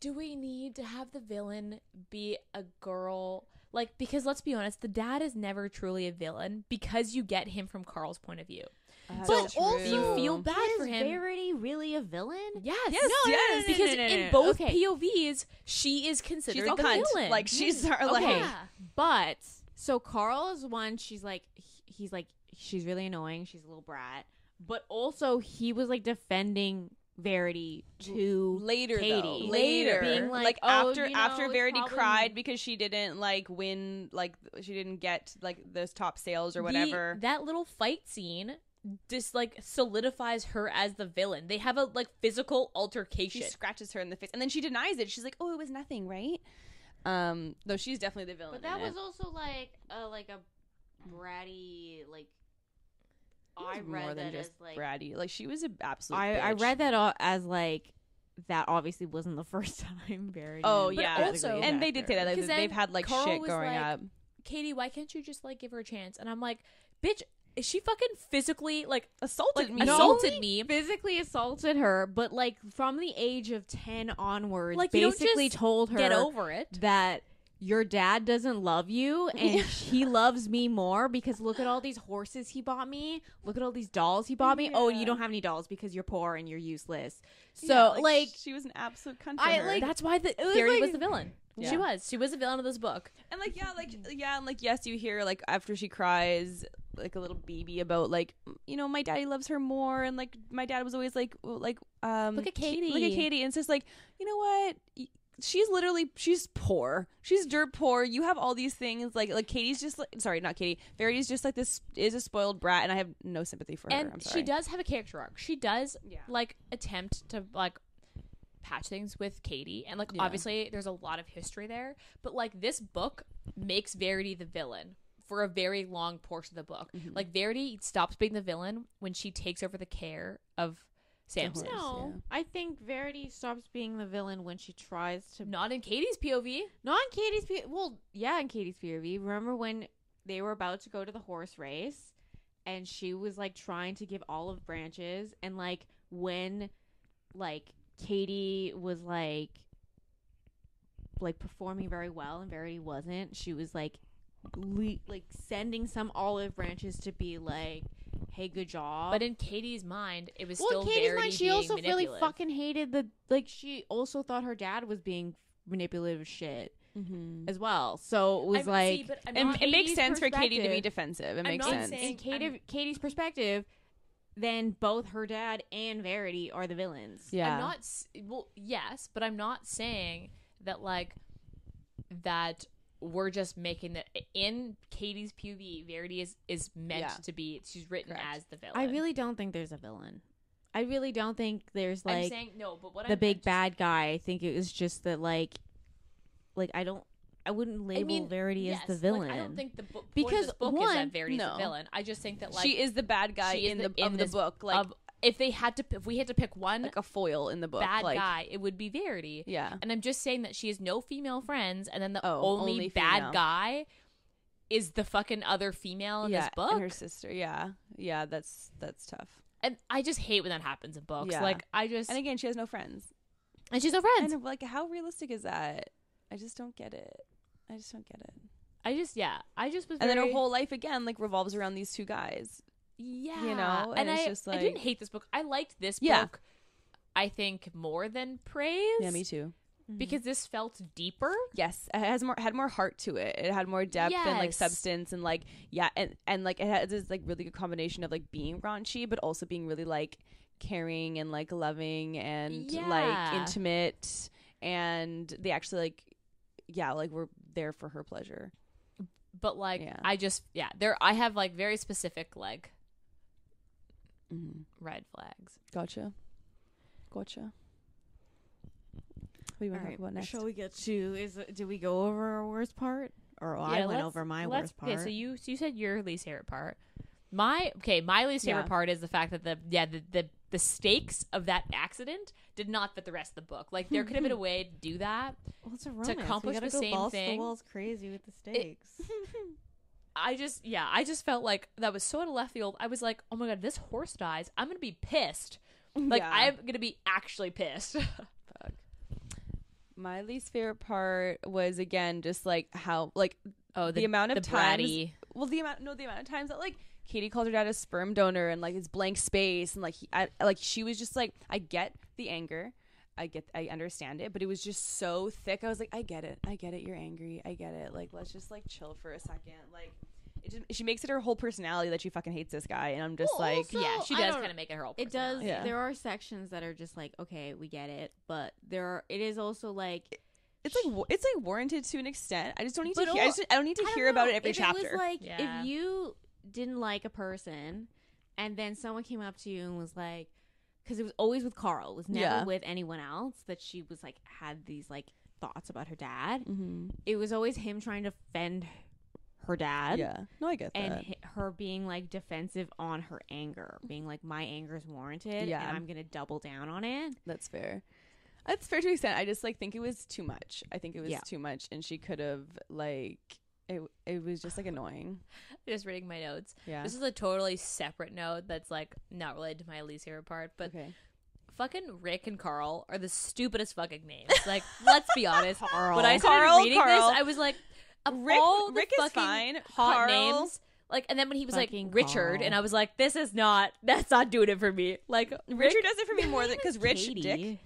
do we need to have the villain be a girl? Like, because let's be honest, the dad is never truly a villain because you get him from Carl's point of view. That's but true. Also, you feel bad is for him. Is Verity really a villain? Yes. Yes. No, yes. Because no, no, no, no, no. in both okay. P O Vs, she is considered she's a the cunt. villain. Like she's our okay. like. Yeah. But so Carl is one. She's like, he's like, she's really annoying. She's a little brat. But also, he was like defending Verity to later Katie. Though. Later, being like, like oh, after you know, after Verity probably... cried because she didn't like win, like she didn't get like those top sales or whatever. The, that little fight scene. Just like solidifies her as the villain. They have a like physical altercation. She scratches her in the face, and then she denies it. She's like, "Oh, it was nothing, right?" Um, though she's definitely the villain. But that in was it. also like a like a bratty like. I read more than that just as like bratty. Like she was an absolute. I, bitch. I read that as like that. Obviously, wasn't the first time. Barry. Oh yeah, also, and they did say that like, they've had like Carl shit growing like, up. Katie, why can't you just like give her a chance? And I'm like, bitch. She fucking physically like assaulted like, me. Assaulted no, me. Physically assaulted her, but like from the age of ten onwards, like, basically you told her get over it. That your dad doesn't love you and he loves me more because look at all these horses he bought me. Look at all these dolls he bought yeah. me. Oh, you don't have any dolls because you're poor and you're useless. So yeah, like, like she was an absolute cunt. I, like, that's why the Theory like, was the villain. Yeah. She was. She was a villain of this book. And like yeah, like yeah, and like yes, you hear like after she cries. Like a little baby about like you know my daddy loves her more and like my dad was always like like um look at Katie look at Katie and it's just like you know what she's literally she's poor she's dirt poor you have all these things like like Katie's just like sorry not Katie Verity's just like this is a spoiled brat and I have no sympathy for and her and she does have a character arc she does yeah. like attempt to like patch things with Katie and like yeah. obviously there's a lot of history there but like this book makes Verity the villain for a very long portion of the book. Mm-hmm. Like, Verity stops being the villain when she takes over the care of Samson. No, yeah. I think Verity stops being the villain when she tries to... Not in Katie's P O V. Not in Katie's P O V. Well, yeah, in Katie's P O V. Remember when they were about to go to the horse race and she was, like, trying to give olive branches and, like, when, like, Katie was, like, like performing very well and Verity wasn't, she was, like... Le- like sending some olive branches to be like, hey, good job. But in Katie's mind, it was well, still in Katie's Verity mind, she being also really fucking hated the like. She also thought her dad was being manipulative as shit mm-hmm. as well. So it was I'm, like, see, it, it makes sense for Katie to be defensive. It I'm makes sense in Katie, Katie's perspective. Then both her dad and Verity are the villains. Yeah, I'm not. Well, yes, but I'm not saying that like that. We're just making that in Katie's P O V. Verity is is meant yeah. to be. She's written Correct. as the villain. I really don't think there's a villain. I really don't think there's like I'm saying, no, but what the I big bad is, guy. I think it was just that like, like I don't. I wouldn't label I mean, Verity yes, as the villain. Like, I don't think the bo- because book one, is that Verity's no. the villain. I just think that like she is the bad guy in the, the in of this, the book. Like of, if they had to, if we had to pick one like a foil in the book, bad like, guy, it would be Verity. Yeah, and I'm just saying that she has no female friends, and then the oh, only, only bad guy is the fucking other female in yeah, this book, and her sister. Yeah, yeah, that's that's tough. And I just hate when that happens in books. Yeah. Like I just, and again, she has no friends, and she's no friends. And like, how realistic is that? I just don't get it. I just don't get it. I just yeah. I just was, and very... then her whole life again like revolves around these two guys. Yeah, you know, and, and it's I, just like... I didn't hate this book. I liked this yeah. book, I think, more than Praise. Yeah, me too. Because mm-hmm. this felt deeper. Yes, it has more had more heart to it. It had more depth yes. and like substance and like yeah, and and like it had this like really good combination of like being raunchy but also being really like caring and like loving and yeah. like intimate and they actually like yeah like were there for her pleasure. But like yeah. I just yeah there I have like very specific like. Mm. Red flags. Gotcha. Gotcha. What do you want to talk about next? Shall we get to? Is do we go over our worst part? Or oh, yeah, I went over my worst part. Okay, so you so you said your least favorite part. My okay, my least favorite yeah. part is the fact that the yeah the, the the stakes of that accident did not fit the rest of the book. Like there could have been a way to do that well, it's a romance. to accomplish the go same balls thing. The walls crazy with the stakes. It, I just, yeah, I just felt like that was so out of left field. I was like, oh my God, this horse dies. I'm going to be pissed. Like, yeah. I'm going to be actually pissed. Fuck. My least favorite part was, again, just like how, like, oh, the, the amount of the times. Bratty. Well, the amount, no, the amount of times that, like, Katie called her dad a sperm donor and like it's blank space and like he, I, like she was just like, I get the anger, I get, I understand it, but it was just so thick. I was like, I get it, I get it. You're angry, I get it. Like, let's just like chill for a second. Like, it just, she makes it her whole personality that she fucking hates this guy, and I'm just well, like, also, yeah, she does kind of make it her whole. It does. Yeah. There are sections that are just like, okay, we get it, but there are. It is also like. It, It's like it's like warranted to an extent. I just don't need but to. Hear, I, just, I don't need to don't hear know. about it every if chapter. It was like yeah. if you didn't like a person, and then someone came up to you and was like, because it was always with Carl, it was never yeah. with anyone else that she was like had these like thoughts about her dad. Mm-hmm. It was always him trying to defend her dad. Yeah, no, I get that. And her being like defensive on her anger, being like my anger is warranted, yeah. and I'm gonna double down on it. That's fair. That's fair to an extent. I just like think it was too much. I think it was yeah. too much, and she could have like it. It was just like annoying. I'm just reading my notes. Yeah, this is a totally separate note that's like not related to my least favorite part. But okay. fucking Rick and Carl are the stupidest fucking names. Like, let's be honest. Carl. When I started Carl, reading Carl. this, I was like, of Rick, all the Rick fucking is fine. hot Carl. names. Like, and then when he was fucking like Richard, Carl. and I was like, this is not. That's not doing it for me. Like Rick, Richard does it for me more than because Rich Dick.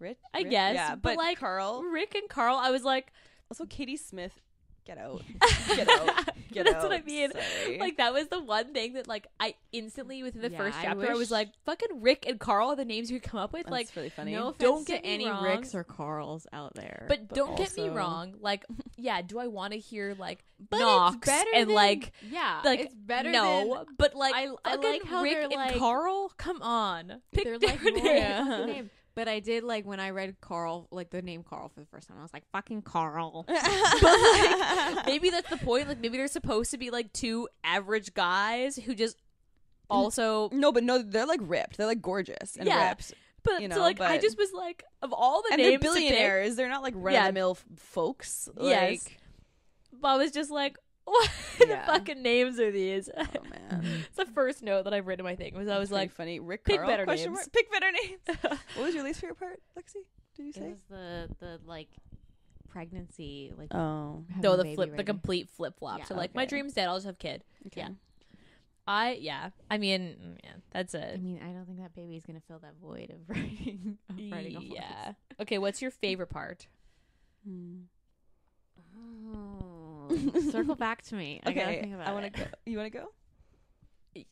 Rich, I Rick? guess, yeah, but, but like Carl, Rick and Carl, I was like, also Katie Smith, get out, get out, get That's out. That's what I mean. Sorry. Like that was the one thing that like I instantly within the yeah, first chapter I, I was like, fucking Rick and Carl are the names you come up with. That's like really funny. No offense, don't get any wrong. Ricks or Carls out there. But, but don't also... get me wrong. Like, yeah, do I want to hear like but Knox and than, like yeah, like it's better no, than, but like I, I like how Rick and like, Carl. Come on, pick their like, name. Yeah. But I did, like, when I read Carl, like, the name Carl for the first time, I was like, fucking Carl. But, like, maybe that's the point. Like, maybe they're supposed to be, like, two average guys who just also... No, but no, they're, like, ripped. They're, like, gorgeous and yeah. ripped. But, you know, so, like, but... I just was, like, of all the and names... And they're billionaires. Today, they're not, like, run-of-the-mill yeah. folks. Like... Yes. But I was just like, what yeah. the fucking names are these? Oh, man. It's the first note that I've written my thing was I was like funny Rick Carl, pick better question names. Mark, pick better names. What was your least favorite part, Lexi? Did you say? It was the the like pregnancy like oh no the flip right the now. complete flip flop. Yeah, so like okay. my dream's dead. I'll just have a kid. Okay. Yeah. I yeah. I mean yeah. That's it. I mean I don't think that baby is gonna fill that void of writing. Of writing yeah. Okay. What's your favorite part? Hmm. Oh. Circle back to me. I okay, gotta think about I want to go. You want to go?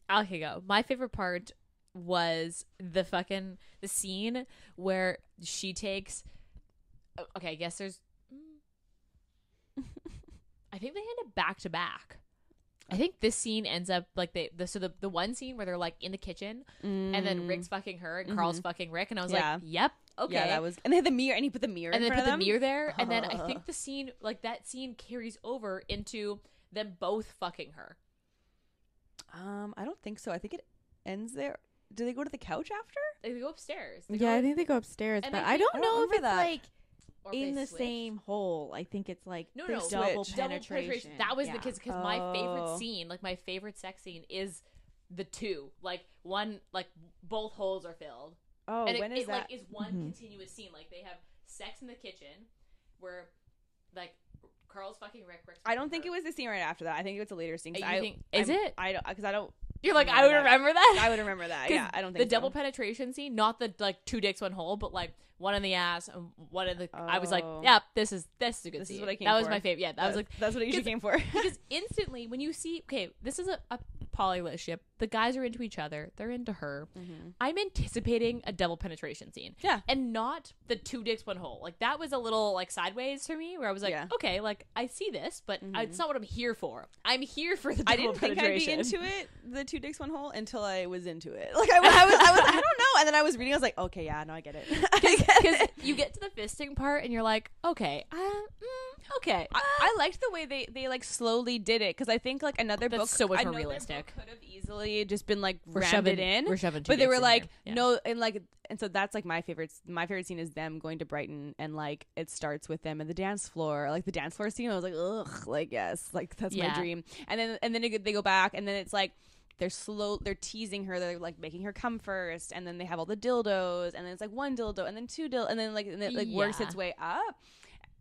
I can go. My favorite part was the fucking the scene where she takes. Okay, I guess there's. I think they end up back to back. I think this scene ends up like they the so the, the one scene where they're like in the kitchen mm. and then Rick's fucking her and mm-hmm. Carl's fucking Rick and I was yeah. like, yep, okay. Yeah, that was and they had the mirror and he put the mirror and in then front put of them. the mirror there uh. and then I think the scene like that scene carries over into them both fucking her. Um, I don't think so. I think it ends there. Do they go to the couch after? They go upstairs. They yeah, go, I think they go upstairs, but I, I don't I know if it's that. like. Or in the switch. same hole. I think it's like no, no, double, double penetration. penetration. That was yeah. the because because oh. my favorite scene, like my favorite sex scene, is the two. Like one, like both holes are filled. Oh, and when it, is it, that? Like, is one mm-hmm. continuous scene. Like they have sex in the kitchen, where like Carl's fucking Rick. Rick's I don't think her. it was the scene right after that. I think it was a later scene. You I, think, is it? I don't because I don't. You're like I would that. remember that. I would remember that. Yeah, I don't think the so. double penetration scene, not the like two dicks one hole, but like one in the ass, and one in the. Oh. I was like, yeah, this is this is a good. This scene. is what I came. That for. was my favorite. Yeah, that that's, was like that's what I usually came for. Because instantly, when you see, okay, this is a, a poly relationship. The guys are into each other. They're into her. Mm-hmm. I'm anticipating a double penetration scene. Yeah, and not the two dicks one hole. Like that was a little like sideways for me, where I was like, yeah. okay, like I see this, but mm-hmm. I, it's not what I'm here for. I'm here for the double I didn't penetration. Think I'd be into it. The two dicks one hole until I was into it. Like I, I, was, I was, I was, I don't know. And then I was reading. I was like, okay, yeah, no, I get it. Because you get to the fisting part, and you're like, okay, uh, mm, okay. Uh, I, I liked the way they they like slowly did it because I think like another that's book so much more realistic could have easily just been like we're rammed shoving, it in, we're shoving two but they were like yeah. no, and like and so that's like my favorite. My favorite scene is them going to Brighton, and like it starts with them in the dance floor, like the dance floor scene. I was like, ugh, like yes, like that's yeah. my dream. And then and then it, they go back, and then it's like. They're slow. They're teasing her. They're like making her come first, and then they have all the dildos, and then it's like one dildo, and then two dildo, and then like and it, like yeah. works its way up.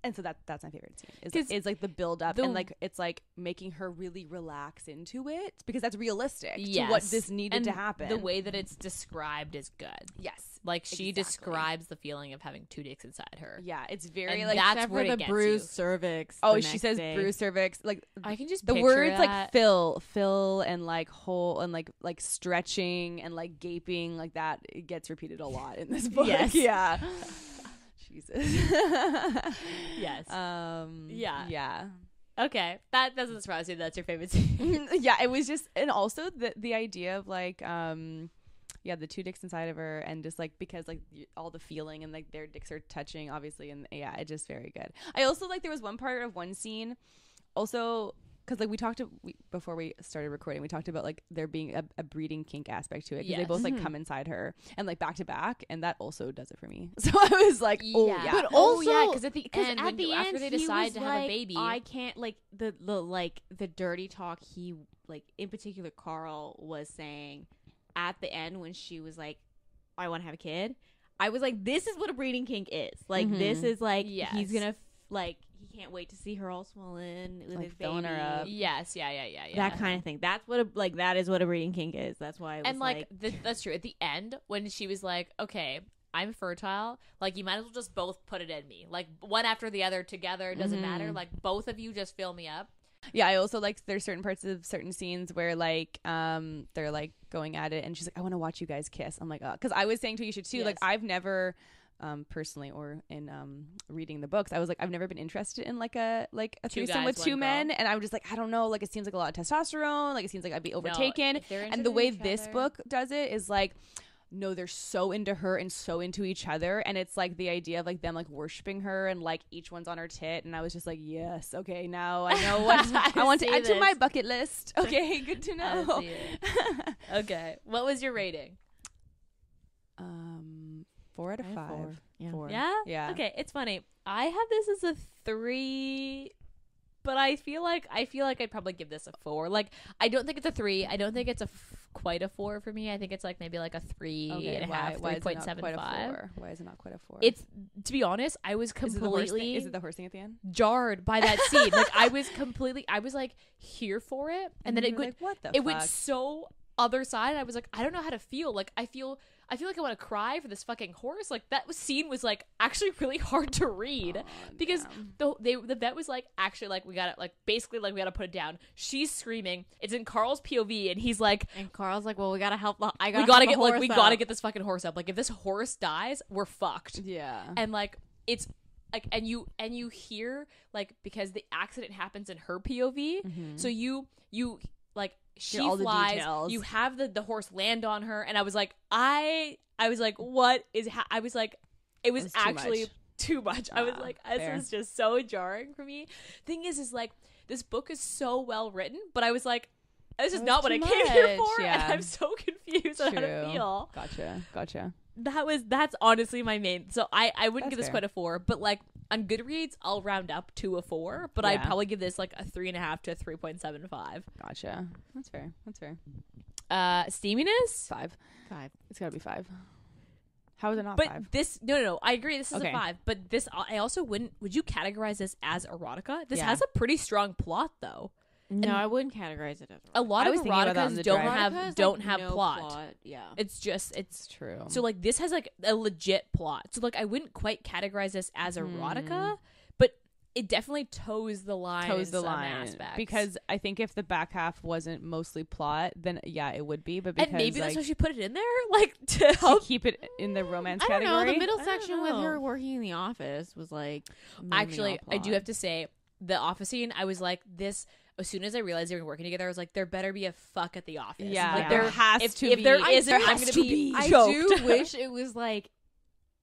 And so that that's my favorite scene. Is, is like the build up the, and like it's like making her really relax into it because that's realistic yes. to what this needed and to happen. The way that it's described is good. Yes. Like she exactly. describes the feeling of having two dicks inside her. Yeah. It's very and like that's where the bruised cervix. Oh, she says bruised cervix. Like I can just the words that. Like fill, fill and like hole and like like stretching and like gaping like that. It gets repeated a lot in this book. Yes. Yeah. Jesus. Yes. Um, yeah. Yeah. Okay. That doesn't surprise you. That's your favorite scene. Yeah. It was just, and also the the idea of like, um, yeah, the two dicks inside of her, and just like because like all the feeling and like their dicks are touching, obviously, and yeah, it's just very good. I also like there was one part of one scene, also. Because like we talked to, we, before we started recording, we talked about like there being a, a breeding kink aspect to it because yes. they both like mm-hmm. come inside her and like back to back, and that also does it for me. So I was like, oh yeah, yeah. But also because oh, yeah, at the end, at when the you, end after they decide to have like, a baby, I can't like the, the like the dirty talk he like in particular Carl was saying at the end when she was like, I want to have a kid. I was like, this is what a breeding kink is. Like mm-hmm. this is like yes. he's gonna like. He can't wait to see her all swollen with like his filling baby. Her up. Yes, yeah, yeah, yeah, yeah. That kind of thing. That's what a, like that is what a breeding kink is. That's why. I was and like, like the, that's true. At the end, when she was like, "Okay, I'm fertile," like you might as well just both put it in me, like one after the other together. It doesn't mm. matter. Like both of you just fill me up. Yeah, I also like there's certain parts of certain scenes where like um they're like going at it, and she's like, "I want to watch you guys kiss." I'm like, "Oh," because I was saying to you, you should too. Yes. Like I've never. Um, personally, or in um, reading the books, I was like, I've never been interested in like a like a two threesome guys, with two men, girl. And I'm just like, I don't know, like it seems like a lot of testosterone, like it seems like I'd be overtaken. No, and the way this other... book does it is like, no, they're so into her and so into each other, and it's like the idea of like them like worshiping her and like each one's on her tit, and I was just like, yes, okay, now I know what I, I want to add this. To my bucket list. Okay, good to know. Okay, what was your rating? Um. Four out of five. Four. Yeah. Four. Yeah. Yeah. Okay. It's funny. I have this as a three, but I feel like I feel like I'd probably give this a four. Like I don't think it's a three. I don't think it's a f- quite a four for me. I think it's like maybe like a three okay, and a why, half, why three point seven five. Why is it not quite a four? It's to be honest, I was completely. Is it the horse thing, the horse thing at the end? Jarred by that scene. Like I was completely. I was like here for it, and, and then it went. Like, what the? It fuck? Went so other side. I was like, I don't know how to feel. Like I feel. I feel like I want to cry for this fucking horse. Like that was, scene was like actually really hard to read oh, because the they, the vet was like actually like we got it like basically like we got to put it down. She's screaming. It's in Carl's P O V and he's like and Carl's like, well, we gotta help. The, I gotta we gotta get like we up. gotta get this fucking horse up. Like if this horse dies, we're fucked. Yeah. And like it's like and you and you hear like because the accident happens in her P O V, mm-hmm. so you you like. She all flies. The you have the, the horse land on her, and I was like, I, I was like, what is? Ha-? I was like, it was, was actually too much. Too much. Uh, I was like, this fair. Is just so jarring for me. Thing is, is like this book is so well written, but I was like, this is not what I much. Came here for, yeah. and I'm so confused True. On how to feel. Gotcha, gotcha. That was that's honestly my main. So I, I wouldn't that's give this fair. Quite a four, but like. On Goodreads, I'll round up to a four, but yeah. I'd probably give this like a three and a half to a three point seven five. Gotcha. That's fair. That's fair. Uh, steaminess? Five. Five. It's gotta be five. How is it not but five? But this, no, no, no. I agree. This is okay. a five. But this, I also wouldn't. Would you categorize this as erotica? This yeah. has a pretty strong plot, though. No, and I wouldn't categorize it as erotica. A lot of eroticas don't have eroticas, don't like, have no plot. plot. Yeah, it's just it's true. So like this has like a legit plot. So like I wouldn't quite categorize this as erotica, mm. but it definitely toes the line. Toes in the some line aspects. Because I think if the back half wasn't mostly plot, then yeah, it would be. But because, and maybe like, that's why she put it in there, like to, help. To keep it in the romance I don't category. Know, the middle I section with her working in the office was like actually I do have to say the office scene. I was like this. As soon as I realized they were working together, I was like, "There better be a fuck at the office." Yeah, like, there has if, to if be. If there is, there I'm gonna be. be I do wish it was like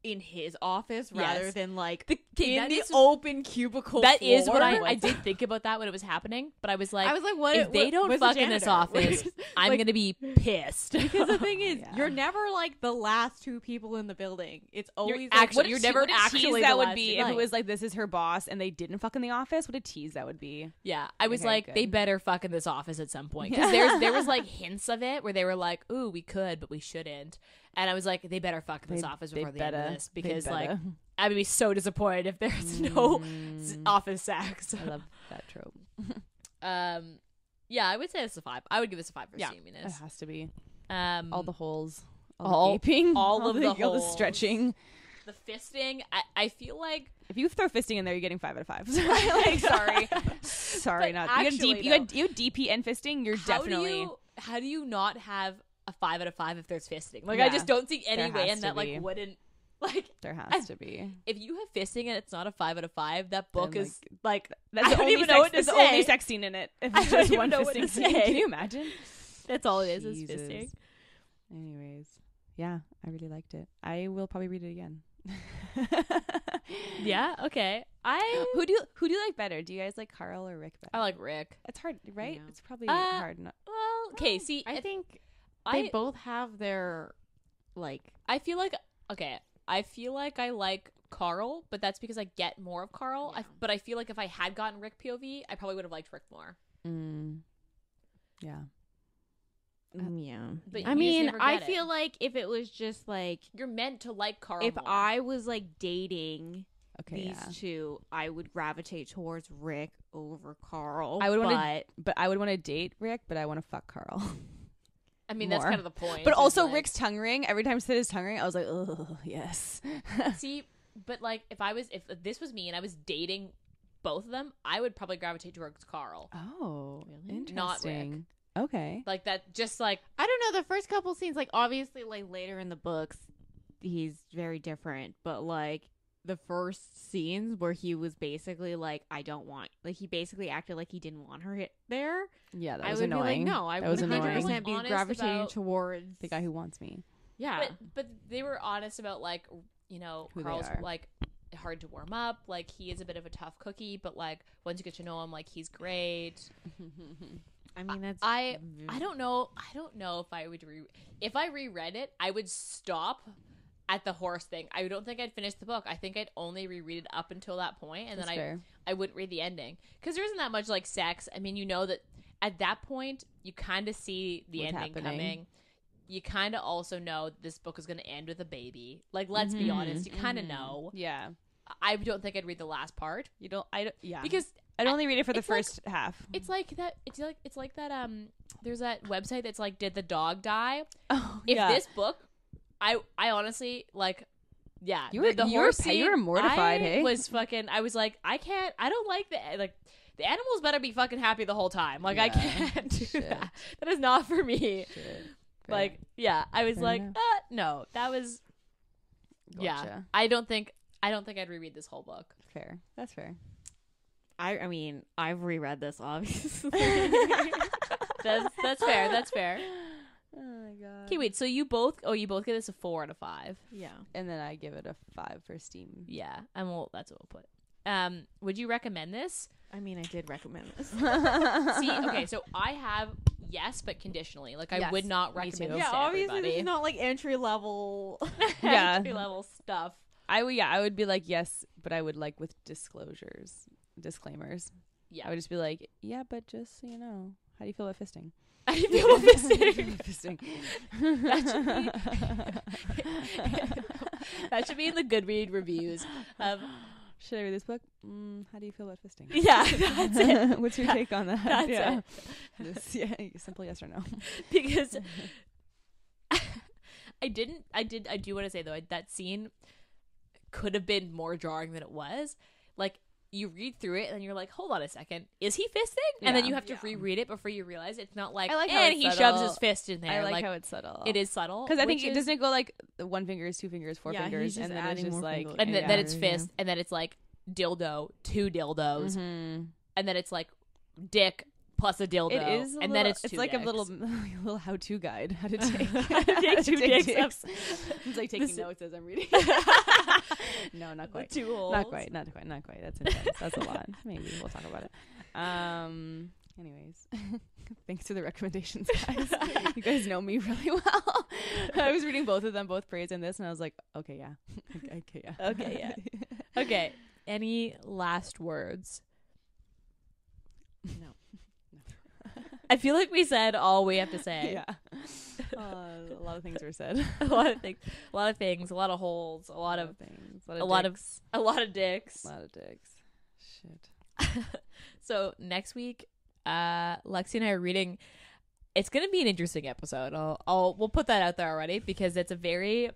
in his office rather yes. than like the, in the is, open cubicle. That floor. Is what I, I did think about that when it was happening. But I was like, I was like, what if what, they don't fuck the in this office? I'm like, gonna be pissed because the thing is, yeah. you're never like the last two people in the building. It's always you're, like, actually, what you're she, never what actually. That would be if like, it was like this is her boss and they didn't fuck in the office. What a tease that would be. Yeah, I was okay, like, good. They better fuck in this office at some point because yeah. there was like hints of it where they were like, ooh, we could, but we shouldn't. And I was like, they better fuck this they, office before they, they end of this, because like I would be so disappointed if there's no mm. office sex. I love that trope. um, yeah, I would say this is a five. I would give this a five for yeah, steaminess. It has to be. Um, all the holes, all, all the gaping, all, all of the, the holes, all the stretching, the fisting. I, I feel like if you throw fisting in there, you're getting five out of five. like, sorry, sorry, but not actually, you had D P, you had, you had D P and fisting. You're how definitely. Do you, how do you not have a five out of five if there's fisting? Like yeah, I just don't see any way in that be. like wouldn't. Like there has I, to be. If you have fisting and it's not a five out of five, that book then, is like, like that's I don't even sex, know what to say. The only sex scene in it. If it's I don't just even one know fisting scene. Can you imagine? That's all it is, Jesus. is fisting. Anyways, yeah, I really liked it. I will probably read it again. yeah. Okay. I who do who do you like better? Do you guys like Carl or Rick better? I like Rick. It's hard, right? It's probably uh, hard. Not- well, okay. See, I think I, they both have their like. I feel like okay. I feel like I like Carl, but that's because I get more of Carl. Yeah. I, but I feel like if I had gotten Rick P O V, I probably would have liked Rick more. Mm. Yeah. Um, yeah. But I mean, I it. feel like if it was just like... You're meant to like Carl If more. I was like dating okay, these yeah. two, I would gravitate towards Rick over Carl. I would want to, but I would want to date Rick, but I want to fuck Carl. I mean, More. that's kind of the point. But also like, Rick's tongue ring. Every time I said his tongue ring, I was like, oh, yes. See, but like if I was, if this was me and I was dating both of them, I would probably gravitate towards Carl. Oh, really? Interesting. Not Rick. Okay. Like that, just like. I don't know. The first couple scenes, like obviously like later in the books, he's very different. But like the first scenes where he was basically like, I don't want, like he basically acted like he didn't want her hit there. Yeah, that was annoying. I would be like, no, I would one hundred percent be gravitating towards the guy who wants me. Yeah. But, but they were honest about like, you know, Carl's like hard to warm up. Like he is a bit of a tough cookie, but like once you get to know him, like he's great. I mean, that's I, I don't know. I don't know if I would re, if I reread it, I would stop at the horse thing. I don't think I'd finish the book. I think I'd only reread it up until that point, and That's then I fair. I wouldn't read the ending because there isn't that much like sex. I mean, you know that at that point you kind of see the What's ending happening. coming. You kind of also know this book is going to end with a baby. Like, let's mm-hmm. be honest, you kind of mm-hmm. know. Yeah, I don't think I'd read the last part. You don't. I don't, yeah because I'd only read it for the first like, half. It's like that. It's like it's like that. Um, there's that website that's like, did the dog die? Oh, if yeah. this book. I I honestly like, yeah. You were the, the you, were, scene, you were mortified. I hey? was fucking. I was like, I can't. I don't like the like. The animals better be fucking happy the whole time. Like yeah. I can't do Shit. that. That is not for me. Like yeah, I was Fair like, ah, no, that was. Gotcha. Yeah, I don't think I don't think I'd reread this whole book. Fair. That's fair. I I mean I've reread this obviously. that's that's fair. That's fair. Oh my god. Okay, wait, so you both oh you both give this a four out of five. Yeah. And then I give it a five for steam. Yeah. And we'll that's what we'll put. Um, would you recommend this? I mean I did recommend this. See, okay, so I have yes, but conditionally. Like I yes, would not recommend this. Yeah, to obviously everybody. This is not like entry level yeah. entry level stuff. I would yeah, I would be like yes, but I would like with disclosures. Disclaimers. Yeah. I would just be like, yeah, but just so you know, how do you feel about fisting? I feel fisting. that, should be, that should be in the Goodread reviews. Of, should I read this book? Mm, how do you feel about fisting? Yeah, that's it. What's your yeah, take on that? That's yeah. it. Just, yeah, simple yes or no. Because I didn't. I did. I do want to say though I, that scene could have been more jarring than it was. Like. You read through it and you're like, hold on a second, is he fisting? Yeah, and then you have to yeah. reread it before you realize it's not like, like and he subtle. shoves his fist in there. I like, like how it's subtle. It is subtle because I think is... it doesn't go like one finger is two fingers, four yeah, fingers, and then it's just like, and then, yeah. then it's fist, and then it's like dildo, two dildos, mm-hmm. and then it's like dick plus a dildo. It is, a and little, then it's it's like dicks. a little a little how to guide how to take, how to take two take dicks. dicks. It's like taking this notes as I'm reading. No, not quite. Two holes. Not quite. Not quite. Not quite. That's intense. That's a lot. Maybe we'll talk about it. Um. Anyways, thanks to the recommendations, guys. You guys know me really well. I was reading both of them, both praise and this, and I was like, okay, yeah, okay, okay yeah, okay, yeah, okay. Any last words? No. I feel like we said all we have to say. Yeah. Uh, a lot of things were said. a lot of things. A lot of things. A lot of holes. A lot, a lot of, of things. A lot of. A lot of, a lot of dicks. A lot of dicks. Shit. So next week, uh, Lexi and I are reading. It's gonna be an interesting episode. I'll, I'll we'll put that out there already because it's a very.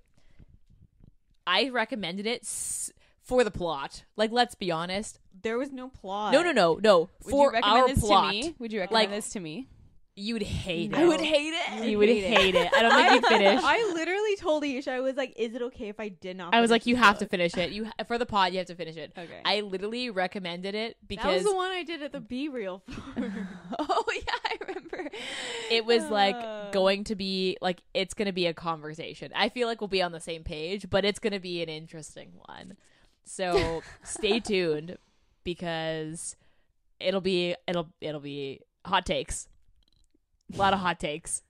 I recommended it. S- For the plot, like let's be honest, there was no plot. No, no, no, no. Would For you recommend our this plot, to me? Would you recommend like, this to me? You would hate no. it. I would hate it. You would hate, hate it. it. I don't think you'd finish. I literally told Ayesha, I was like, "Is it okay if I did not?" I was like, "You have book. to finish it. You For the pod, you have to finish it." Okay. I literally recommended it because that was the one I did at the Be Real. Oh yeah, I remember. It was uh... like going to be like it's going to be a conversation. I feel like we'll be on the same page, but it's going to be an interesting one. So stay tuned because it'll be it'll it'll be hot takes, a lot of hot takes.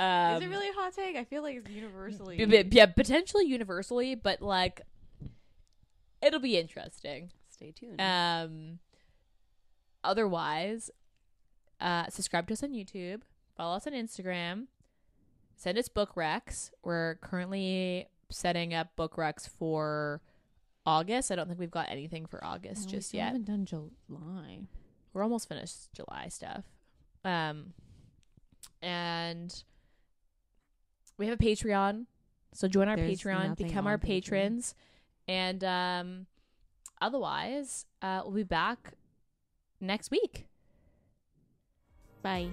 Um, Is it really a hot take? I feel like it's universally. Yeah, potentially universally, but like it'll be interesting. Stay tuned. Um, otherwise, uh, subscribe to us on YouTube, follow us on Instagram, send us book recs. We're currently setting up book recs for. August. I don't think we've got anything for August no, just we yet. Haven't done July. We're almost finished July stuff. Um, and we have a Patreon, so join our There's Patreon, become our patrons, Patreon. and um, otherwise, uh, we'll be back next week. Bye.